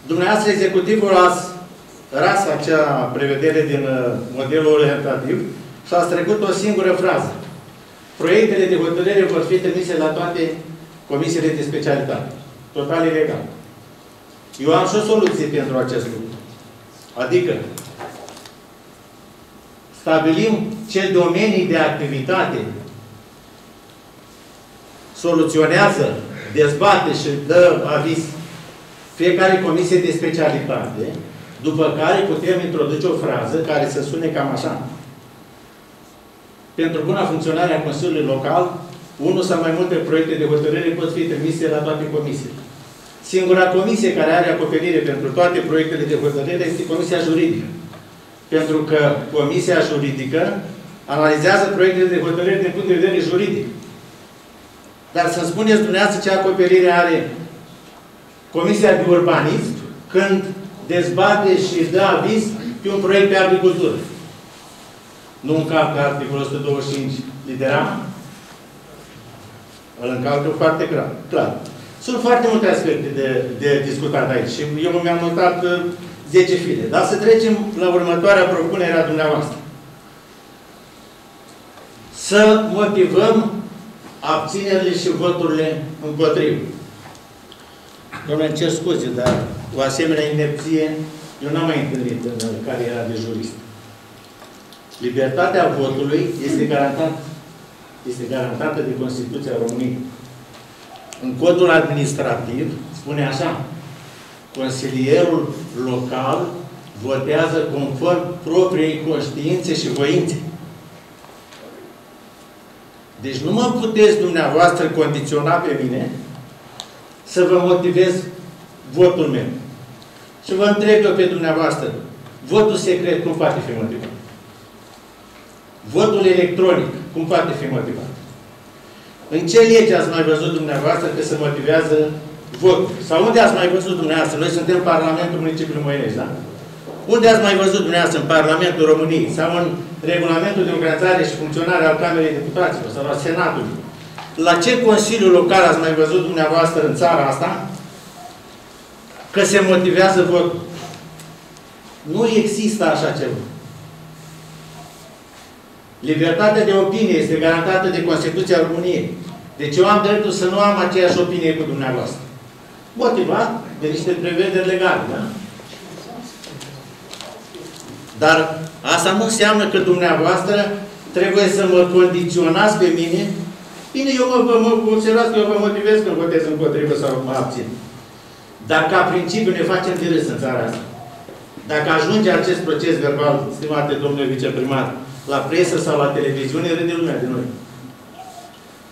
Dumneavoastră, executivul ați ras acea prevedere din modelul orientativ și ați trecut o singură frază. Proiectele de hotărâre vor fi trimise la toate comisiile de specialitate. Total ilegal. Eu am și o soluție pentru acest lucru. Adică, stabilim ce domenii de activitate soluționează, dezbate și dă aviz fiecare comisie de specialitate, după care putem introduce o frază care să sune cam așa. Pentru buna funcționare a Consiliului Local, unul sau mai multe proiecte de hotărâre pot fi trimise la toate comisiile. Singura comisie care are acoperire pentru toate proiectele de hotărâre este Comisia Juridică. Pentru că Comisia Juridică analizează proiectele de hotărâre din punct de vedere juridic. Dar să-mi spuneți dumneavoastră ce acoperire are Comisia de Urbanism când dezbate și dă aviz pe un proiect de agricultură. Nu încalcă articolul 125 litera, îl încalcă foarte clar. Sunt foarte multe aspecte de discutat aici și eu mi-am notat 10 file. Dar să trecem la următoarea propunere a dumneavoastră. Să motivăm abținerile și voturile împotrivă. Dom'le, îmi cer scuze, dar o asemenea inepție eu n-am mai întâlnit în cariera de jurist. Libertatea votului este garantată. Este garantată de Constituția României. În codul administrativ spune așa: consilierul local votează conform propriei conștiințe și voințe. Deci nu mă puteți dumneavoastră condiționa pe mine să vă motivez votul meu. Și vă întreb eu pe dumneavoastră, votul secret cum poate fi motivat? Votul electronic cum poate fi motivat? În ce lege ați mai văzut dumneavoastră că se motivează votul? Sau unde ați mai văzut dumneavoastră? Noi suntem în Parlamentul Municipiului Moinești, da? Unde ați mai văzut dumneavoastră în Parlamentul României sau în Regulamentul de Organizare și Funcționare al Camerei Deputaților sau al Senatului? La ce consiliu local ați mai văzut dumneavoastră în țara asta că se motivează votul? Nu există așa ceva. Libertatea de opinie este garantată de Constituția României. Deci eu am dreptul să nu am aceeași opinie cu dumneavoastră. Motivat de niște prevederi legale, da? Dar asta nu înseamnă că dumneavoastră trebuie să mă condiționați pe mine. Bine, eu vă motivez că votez împotrivă sau mă abțin. Dar ca principiu ne facem de râs în țara asta. Dacă ajunge acest proces verbal, stimate domnule viceprimar, la presă sau la televiziune, râde lumea de noi.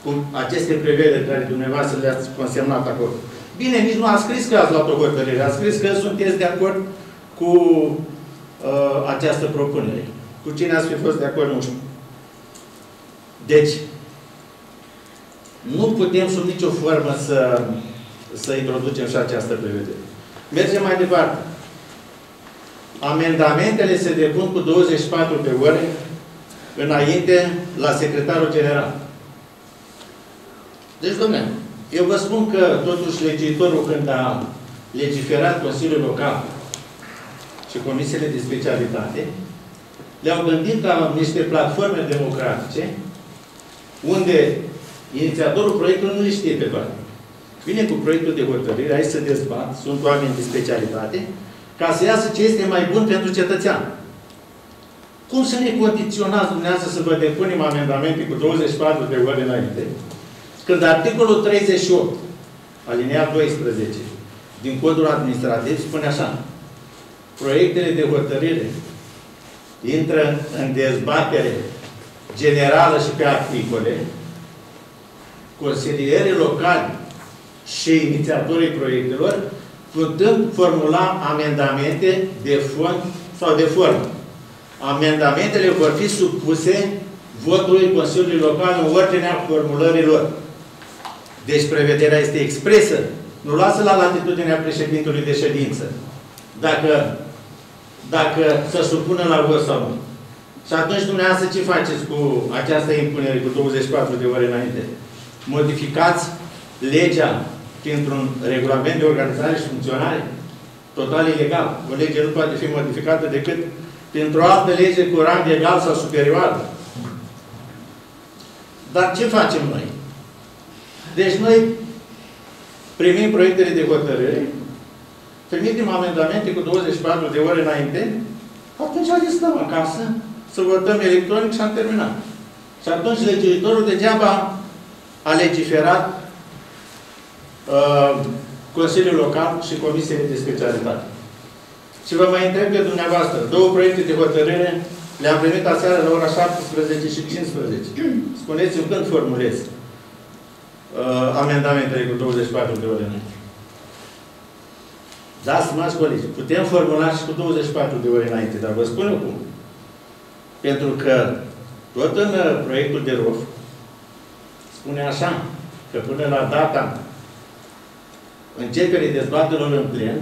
Cu aceste prevederi care dumneavoastră le-ați consemnat acolo. Bine, nici nu a scris că ați luat o hotărâre. A scris că sunteți de acord cu această propunere. Cu cine ați fi fost de acord, nu știu. Deci, nu putem sub nicio formă să introducem și această prevedere. Mergem mai departe. Amendamentele se depun cu 24 de ore înainte la secretarul general. Deci, domnule, eu vă spun că, totuși, legiuitorul, când a legiferat Consiliul Local și comisiile de specialitate, le-au gândit la niște platforme democratice unde inițiatorul proiectului nu le știe pe toate. Vine cu proiectul de hotărâre, aici se dezbat, sunt oameni de specialitate, ca să iasă ce este mai bun pentru cetățean. Cum să ne condiționați dumneavoastră să vă depunem amendamente cu 24 de ore înainte, când articolul 38, alineat 12, din Codul Administrativ spune așa: proiectele de hotărâre intră în dezbatere generală și pe articole, consilierii locali și inițiatorii proiectelor putând formula amendamente de fond sau de formă. Amendamentele vor fi supuse votului Consiliului Local în ordinea formulărilor. Deci prevederea este expresă. Nu lasă la latitudinea președintului de ședință dacă se supună la vot sau nu. Și atunci dumneavoastră ce faceți cu această impunere cu 24 de ore înainte? Modificați legea printr-un regulament de organizare și funcționare? Total ilegal. O lege nu poate fi modificată decât printr-o altă lege cu rang egal sau superioară. Dar ce facem noi? Deci noi primim proiectele de hotărâre, trimitem amendamente cu 24 de ore înainte, atunci le stăm acasă, să votăm electronic și am terminat. Și atunci legiuitorul degeaba a legiferat Consiliul Local și Comisiile de Specialitate. Și vă mai întreb pe dumneavoastră, două proiecte de hotărâre le-am primit aseară la ora 17 și 15. Spuneți-mi când formulez amendamentele cu 24 de ore înainte. Da, stimați colegi, putem formula și cu 24 de ore înainte, dar vă spun eu cum. Pentru că tot în proiectul de ROF spune așa, că până la data începerii dezbaterilor în plen,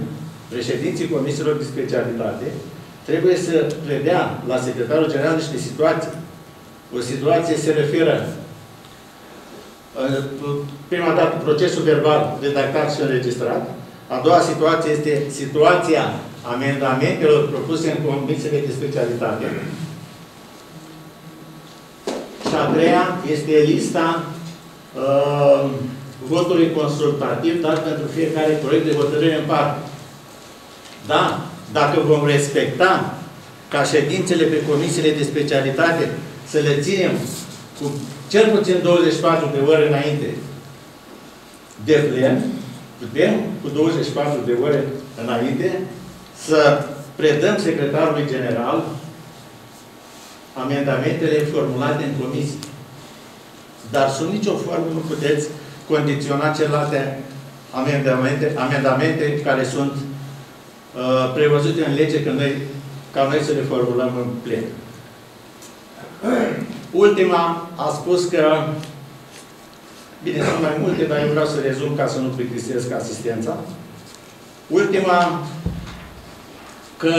președinții comisiilor de specialitate trebuie să predea la secretarul general niște situații. O situație se referă prima dată procesul verbal redactat și înregistrat. A doua situație este situația amendamentelor propuse în comisiile de specialitate. Și a treia este lista votului consultativ dat pentru fiecare proiect de hotărâre în parte. Da, dacă vom respecta ca ședințele pe comisiile de specialitate să le ținem cu cel puțin 24 de ore înainte de plen, putem cu 24 de ore înainte să predăm secretarului general amendamentele formulate în comisie. Dar sub nicio formă nu puteți condiționa celelalte amendamente care sunt prevăzute în lege ca noi să le formulăm în plen. Ultima a spus că, bine, sunt mai multe, dar eu vreau să rezum ca să nu plictisesc asistența. Ultima, că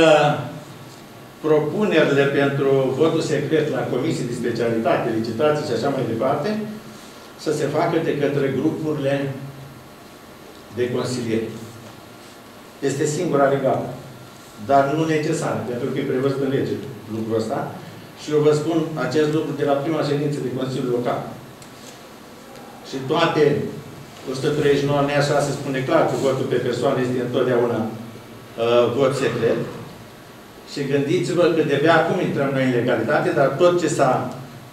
propunerile pentru votul secret la comisii de specialitate, licitații și așa mai departe, să se facă de către grupurile de consilieri. Este singura legală, dar nu necesară, pentru că e prevăzut în lege lucrul ăsta. Și eu vă spun acest lucru de la prima ședință de Consiliul Local. Și toate 139 așa se spune clar că votul pe persoană este întotdeauna vot secret. Și gândiți-vă că de abia acum intrăm noi în legalitate, dar tot ce s-a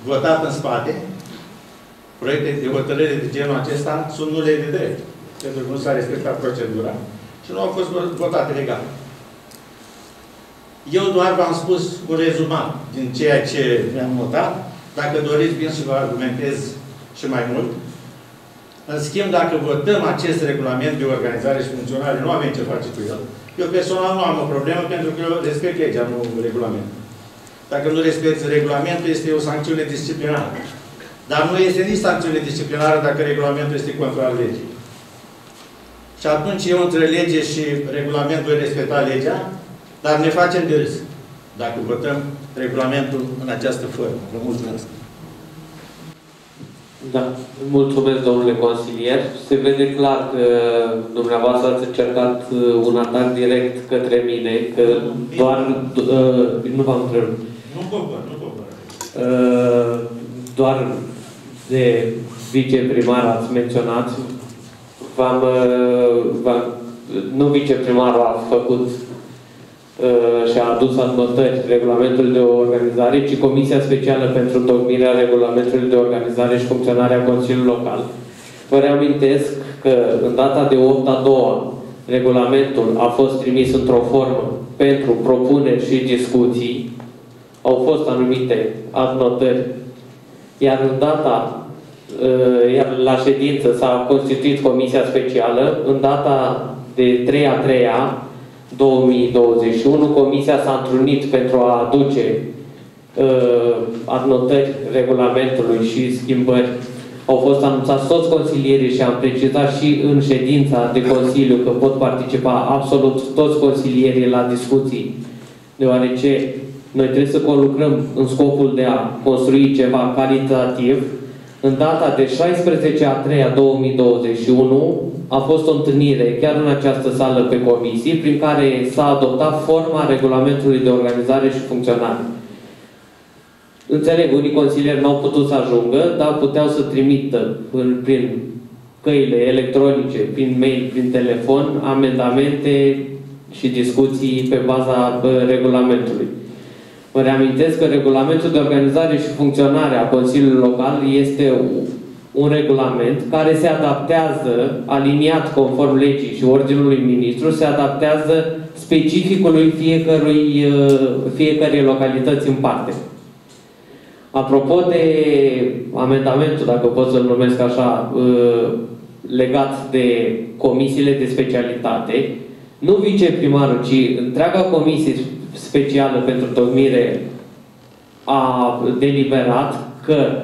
votat în spate, proiecte de hotărâre de genul acesta, sunt nule de drept. Pentru că nu s-a respectat procedura și nu au fost votate legal. Eu doar v-am spus un rezumat din ceea ce mi-am notat. Dacă doriți, bine, și vă argumentez și mai mult. În schimb, dacă votăm acest regulament de organizare și funcționare, nu avem ce face cu el. Eu personal nu am o problemă, pentru că eu respect legea, nu regulamentul. Dacă nu respecti regulamentul, este o sancțiune disciplinară. Dar nu este nici sancțiune disciplinară dacă regulamentul este contrar legii. Și atunci eu între lege și regulamentul respecta legea, dar ne facem de râs dacă votăm regulamentul în această formă. Vă mulțumesc! Da. Mulțumesc, domnule consilier. Se vede clar că dumneavoastră ați încercat un atac direct către mine, că doar... nu v-am întrerupt. Nu compăr, nu compăr. Doar de viceprimar ați menționat. Nu viceprimarul a făcut și a adus anotări regulamentul de organizare, ci Comisia Specială pentru Întocmirea Regulamentului de Organizare și Funcționarea Consiliului Local. Vă reamintesc că în data de 8/2 regulamentul a fost trimis într-o formă pentru propuneri și discuții, au fost anumite anotări, iar în data la ședință s-a constituit Comisia Specială, în data de 3/3/2021, Comisia s-a întrunit pentru a aduce anotări regulamentului și schimbări. Au fost anunțați toți consilierii și am precizat și în ședința de Consiliu că pot participa absolut toți consilierii la discuții, deoarece noi trebuie să conlucrăm în scopul de a construi ceva calitativ. În data de 16/3/2021 a fost o întâlnire chiar în această sală pe comisii, prin care s-a adoptat forma regulamentului de organizare și funcționare. Înțeleg, unii consilieri nu au putut să ajungă, dar puteau să trimită prin căile electronice, prin mail, prin telefon, amendamente și discuții pe baza regulamentului. Vă reamintesc că regulamentul de organizare și funcționare a Consiliului Local este un regulament care se adaptează, aliniat conform legii și ordinului ministru, se adaptează specificului fiecărei localități în parte. Apropo de amendamentul, dacă pot să-l numesc așa, legat de comisiile de specialitate, nu viceprimarul, ci întreaga comisie specială pentru întocmire a deliberat că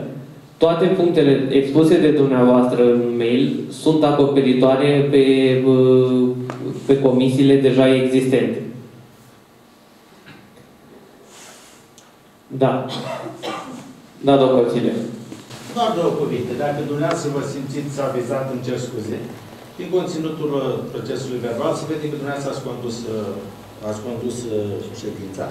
toate punctele expuse de dumneavoastră în mail sunt acoperitoare pe comisiile deja existente. Da. Da, domnul consilier. Doar două cuvinte. Dacă dumneavoastră vă simțiți avizat, îmi cer scuze. Din conținutul procesului verbal se vede că dumneavoastră ați condus ședința.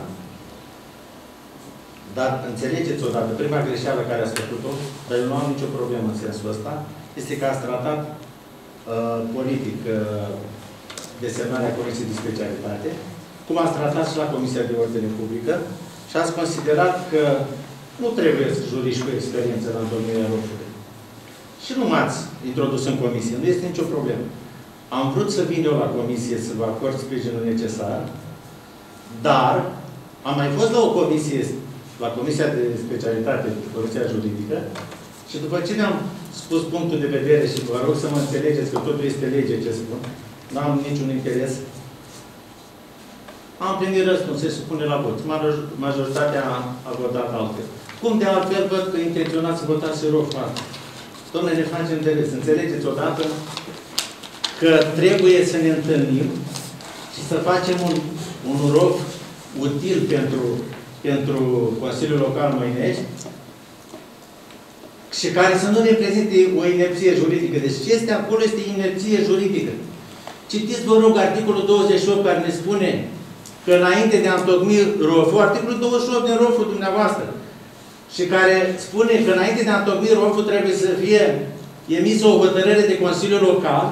Dar înțelegeți odată, prima greșeală care ați făcut-o, dar eu nu am nicio problemă în sensul ăsta, este că ați tratat politic desemnarea Comisiei de Specialitate, cum ați tratat și la Comisia de Ordine Publică, și ați considerat că nu trebuie să juriști cu experiență la domeniul locului. Și nu m-ați introdus în comisie, nu este nicio problemă. Am vrut să vin eu la comisie să vă acord sprijinul necesar, dar am mai fost la o comisie, la Comisia de Specialitate, Comisia Juridică, și după ce ne-am spus punctul de vedere și vă rog să mă înțelegeți că totul este lege ce spun, n-am niciun interes, am primit răspuns, se supune la vot. Majoritatea a votat altfel. Cum de altfel văd că intenționați să votați și rog, domnule, ne facem de râs. Înțelegeți odată că trebuie să ne întâlnim și să facem un rog util pentru Consiliul Local Moinești și care să nu reprezinte o inerție juridică. Deci ce este acolo este inerție juridică. Citiți, vă rog, articolul 28 care ne spune că înainte de a întocmi ROF-ul, articolul 28 din ROF-ul dumneavoastră, și care spune că înainte de a întocmi ROF-ul trebuie să fie emisă o hotărâre de Consiliul Local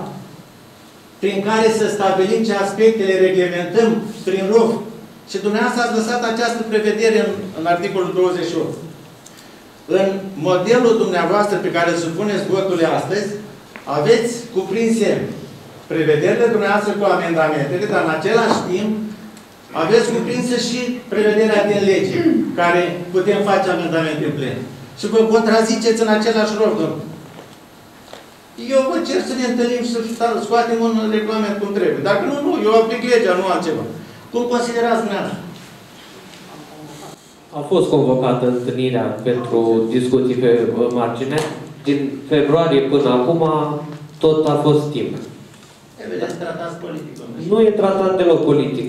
prin care să stabilim ce aspecte le reglementăm prin ROF. Și dumneavoastră ați lăsat această prevedere în articolul 28. În modelul dumneavoastră pe care îl supuneți votului astăzi, aveți cuprinse prevederile dumneavoastră cu amendamentele, dar în același timp aveți cuprinsă și prevederea din lege, care putem face amendamente în plen. Și vă contraziceți în același rog, domnule. Eu vă cer să ne întâlnim și să scoatem un regulament cum trebuie. Dacă nu, nu, eu aplic legea, nu altceva. Cum considerați dumneavoastră? A fost convocată întâlnirea pentru discuții pe margine. Din februarie până acum, tot a fost timp. Evident, tratați politic. Nu e tratat deloc politic.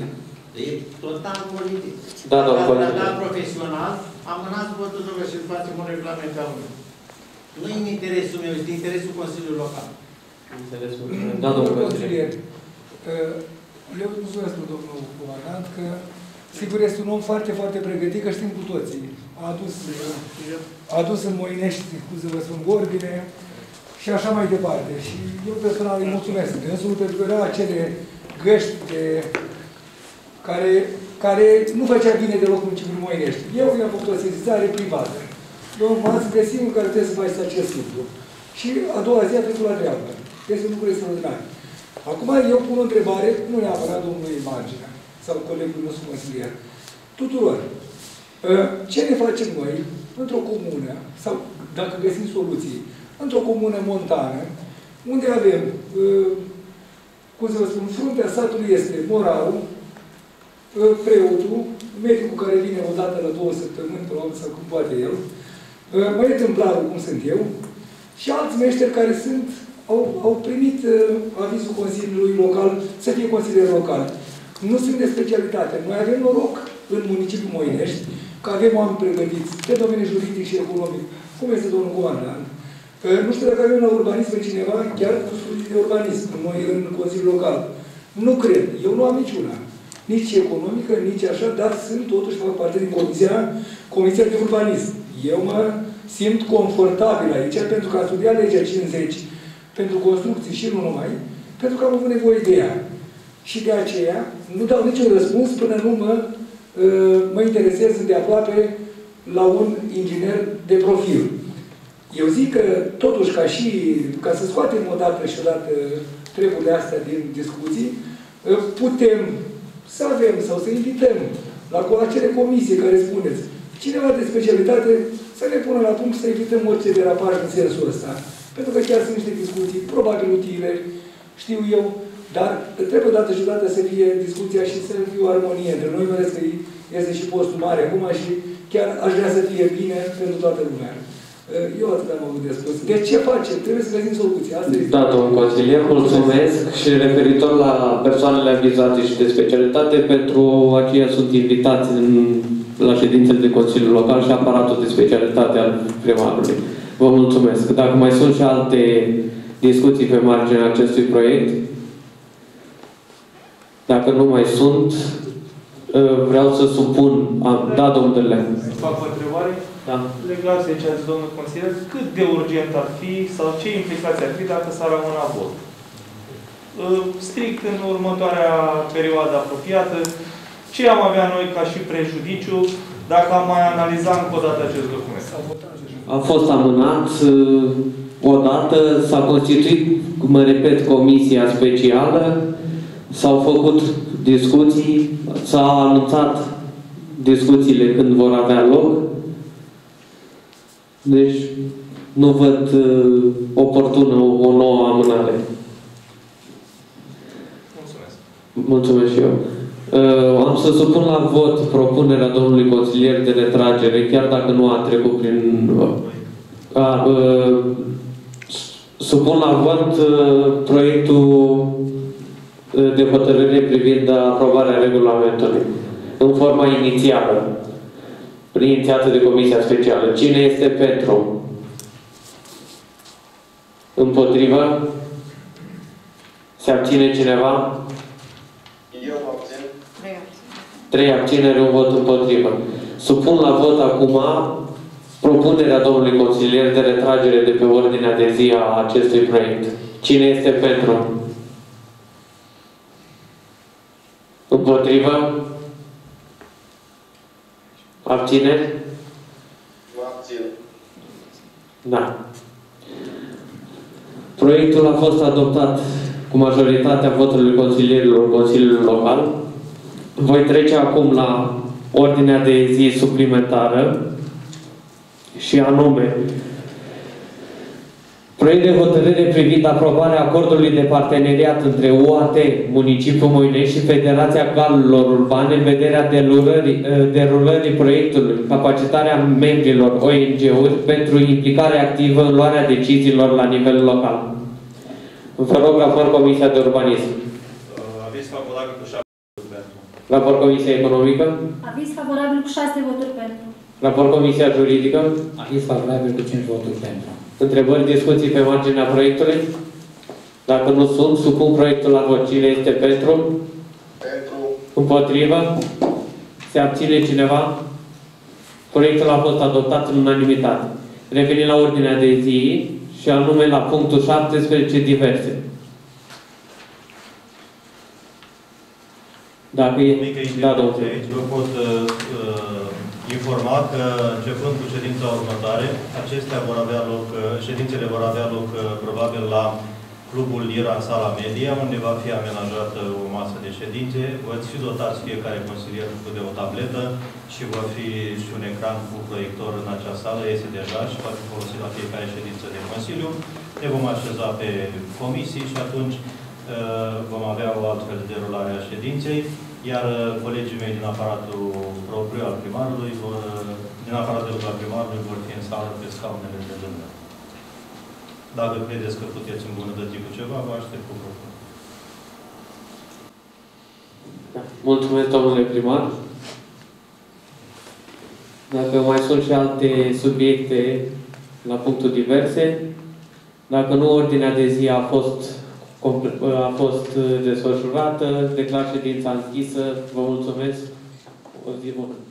E total politic. Da, da, politic. Tratat profesional, amânați votul dumneavoastră și facem un regulament ca unul. Nu e în interesul meu, este interesul Consiliului Local. Interesul da, domnul consilier. Eu vă mulțumesc, domnul comandant, că sigur este un om foarte, foarte pregătit, că știm cu toții. A adus în Moinești, cum să vă spun, ordine și așa mai departe. Și eu personal îi mulțumesc. Însul pentru că era acele găști de, care nu făcea bine deloc municipiul Moinești. Eu i-am făcut o sesizare privată. Eu m-am zis de singur care trebuie să faci acest lucru. Și a doua zi a trecut la dreapta. Este un lucru extraordinar. Acum eu pun o întrebare, nu neapărat domnului Marginea sau colegul nostru consilier. Tuturor. Ce ne facem noi într-o comună, sau dacă găsim soluții, într-o comună montană, unde avem, cum să vă spun, fruntea satului este morarul, preotul, medicul care vine o dată la 2 săptămâni, probabil, sau cum poate el, mai întâmplarul, cum sunt eu, și alți meșteri care sunt, au primit avizul Consiliului Local să fie consilier local. Nu sunt de specialitate. Noi avem noroc în municipiul Moinești că avem oameni pregătiți pe domeniul juridic și economic, cum este domnul comandant. Nu știu dacă avem la urbanism pe cineva, chiar cu studii de urbanism, noi în Consiliul Local. Nu cred. Eu nu am niciuna. Nici economică, nici așa, dar sunt totuși, fac parte din Comisia de Urbanism. Eu mă simt confortabil aici, pentru că am studiat legea 50 pentru construcții și nu numai, pentru că am avut nevoie de ea. Și de aceea nu dau niciun răspuns până nu mă interesez de aproape la un inginer de profil. Eu zic că, totuși, ca să scoatem odată și odată treburile astea din discuții, putem să avem sau să invităm la acele comisii care spuneți cineva de specialitate să ne pună la punct să evităm orice derapaj în sensul ăsta. Pentru că chiar sunt niște discuții, probabil utile, știu eu, dar trebuie dată și dată să fie discuția și să fie o armonie între noi, vreau că este și postul mare acum și chiar aș vrea să fie bine pentru toată lumea. Eu atât am avut de spus. De ce facem? Trebuie să găsim soluția. Asta este. Da, domnul consilier, mulțumesc și referitor la persoanele avizate și de specialitate, pentru aceia sunt invitați la ședințele de Consiliul Local și aparatul de specialitate al primarului. Vă mulțumesc. Dacă mai sunt și alte discuții pe marginea acestui proiect, dacă nu mai sunt, vreau să supun... Da, domnule. Fac o întrebare? Da. Legat de ce a zis domnul consilier, cât de urgent ar fi sau ce implicații ar fi dacă s-ar amâna votul? Strict în următoarea perioadă apropiată, ce am avea noi ca și prejudiciu dacă am mai analizat încă o dată acest document? A fost amânat odată, s-a constituit, mă repet, comisia specială, s-au făcut discuții, s-au anunțat discuțiile când vor avea loc. Deci nu văd oportună o nouă amânare. Mulțumesc. Mulțumesc și eu. Am să supun la vot propunerea domnului consilier de retragere, chiar dacă nu a trecut prin... supun la vot proiectul de hotărâre privind aprobarea regulamentului în forma inițială, inițiată de Comisia Specială. Cine este pentru? Împotrivă? Se abține cineva? Eu mă abțin. 3 abțineri, un vot împotrivă. Supun la vot acum propunerea domnului consilier de retragere de pe ordinea de zi a acestui proiect. Cine este pentru? Împotrivă? Abțineri? Mă abțin. Da. Proiectul a fost adoptat cu majoritatea voturilor consilierilor Consiliului Local. Voi trece acum la ordinea de zi suplimentară și anume Proiect de hotărâre privind aprobarea acordului de parteneriat între UAT, Municipiul Moinești și Federația Galurilor Urbane în vederea derulării proiectului, capacitarea membrilor ONG-uri pentru implicare activă în luarea deciziilor la nivel local. Vă rog, raport Comisia de Urbanism. Aviz favorabil cu 7 voturi pentru. Raport Comisia Economică. Aviz favorabil cu 6 voturi pentru. Raport Comisia Juridică. Aviz favorabil cu 5 voturi pentru. Întrebări, discuții pe marginea proiectului? Dacă nu sunt, supun proiectul la vot. Cine este pentru? Pentru. Împotrivă? Se abține cineva? Proiectul a fost adoptat în unanimitate. Revenim la ordinea de zi și anume la punctul 17, diverse. Dacă e... Da, domnule. Eu pot informa că, începând cu ședința următoare, ședințele vor avea loc probabil la Clubul Lira, Sala Media, unde va fi amenajată o masă de ședințe. Veți fi dotați fiecare consilier cu o tabletă și va fi și un ecran cu proiector în acea sală, este deja și va fi folosit la fiecare ședință de Consiliu. Ne vom așeza pe comisii și atunci vom avea o altfel de derulare a ședinței, iar colegii mei din aparatul propriu al primarului, vor fi în sală pe scaunele de lângă. Dacă credeți că puteți îmbunătăți cu ceva, vă aștept cu propunere. Mulțumesc, domnule primar. Dacă mai sunt și alte subiecte la punctul diverse, dacă nu, ordinea de zi a fost desfășurată, declar ședința închisă. Vă mulțumesc. O zi bună.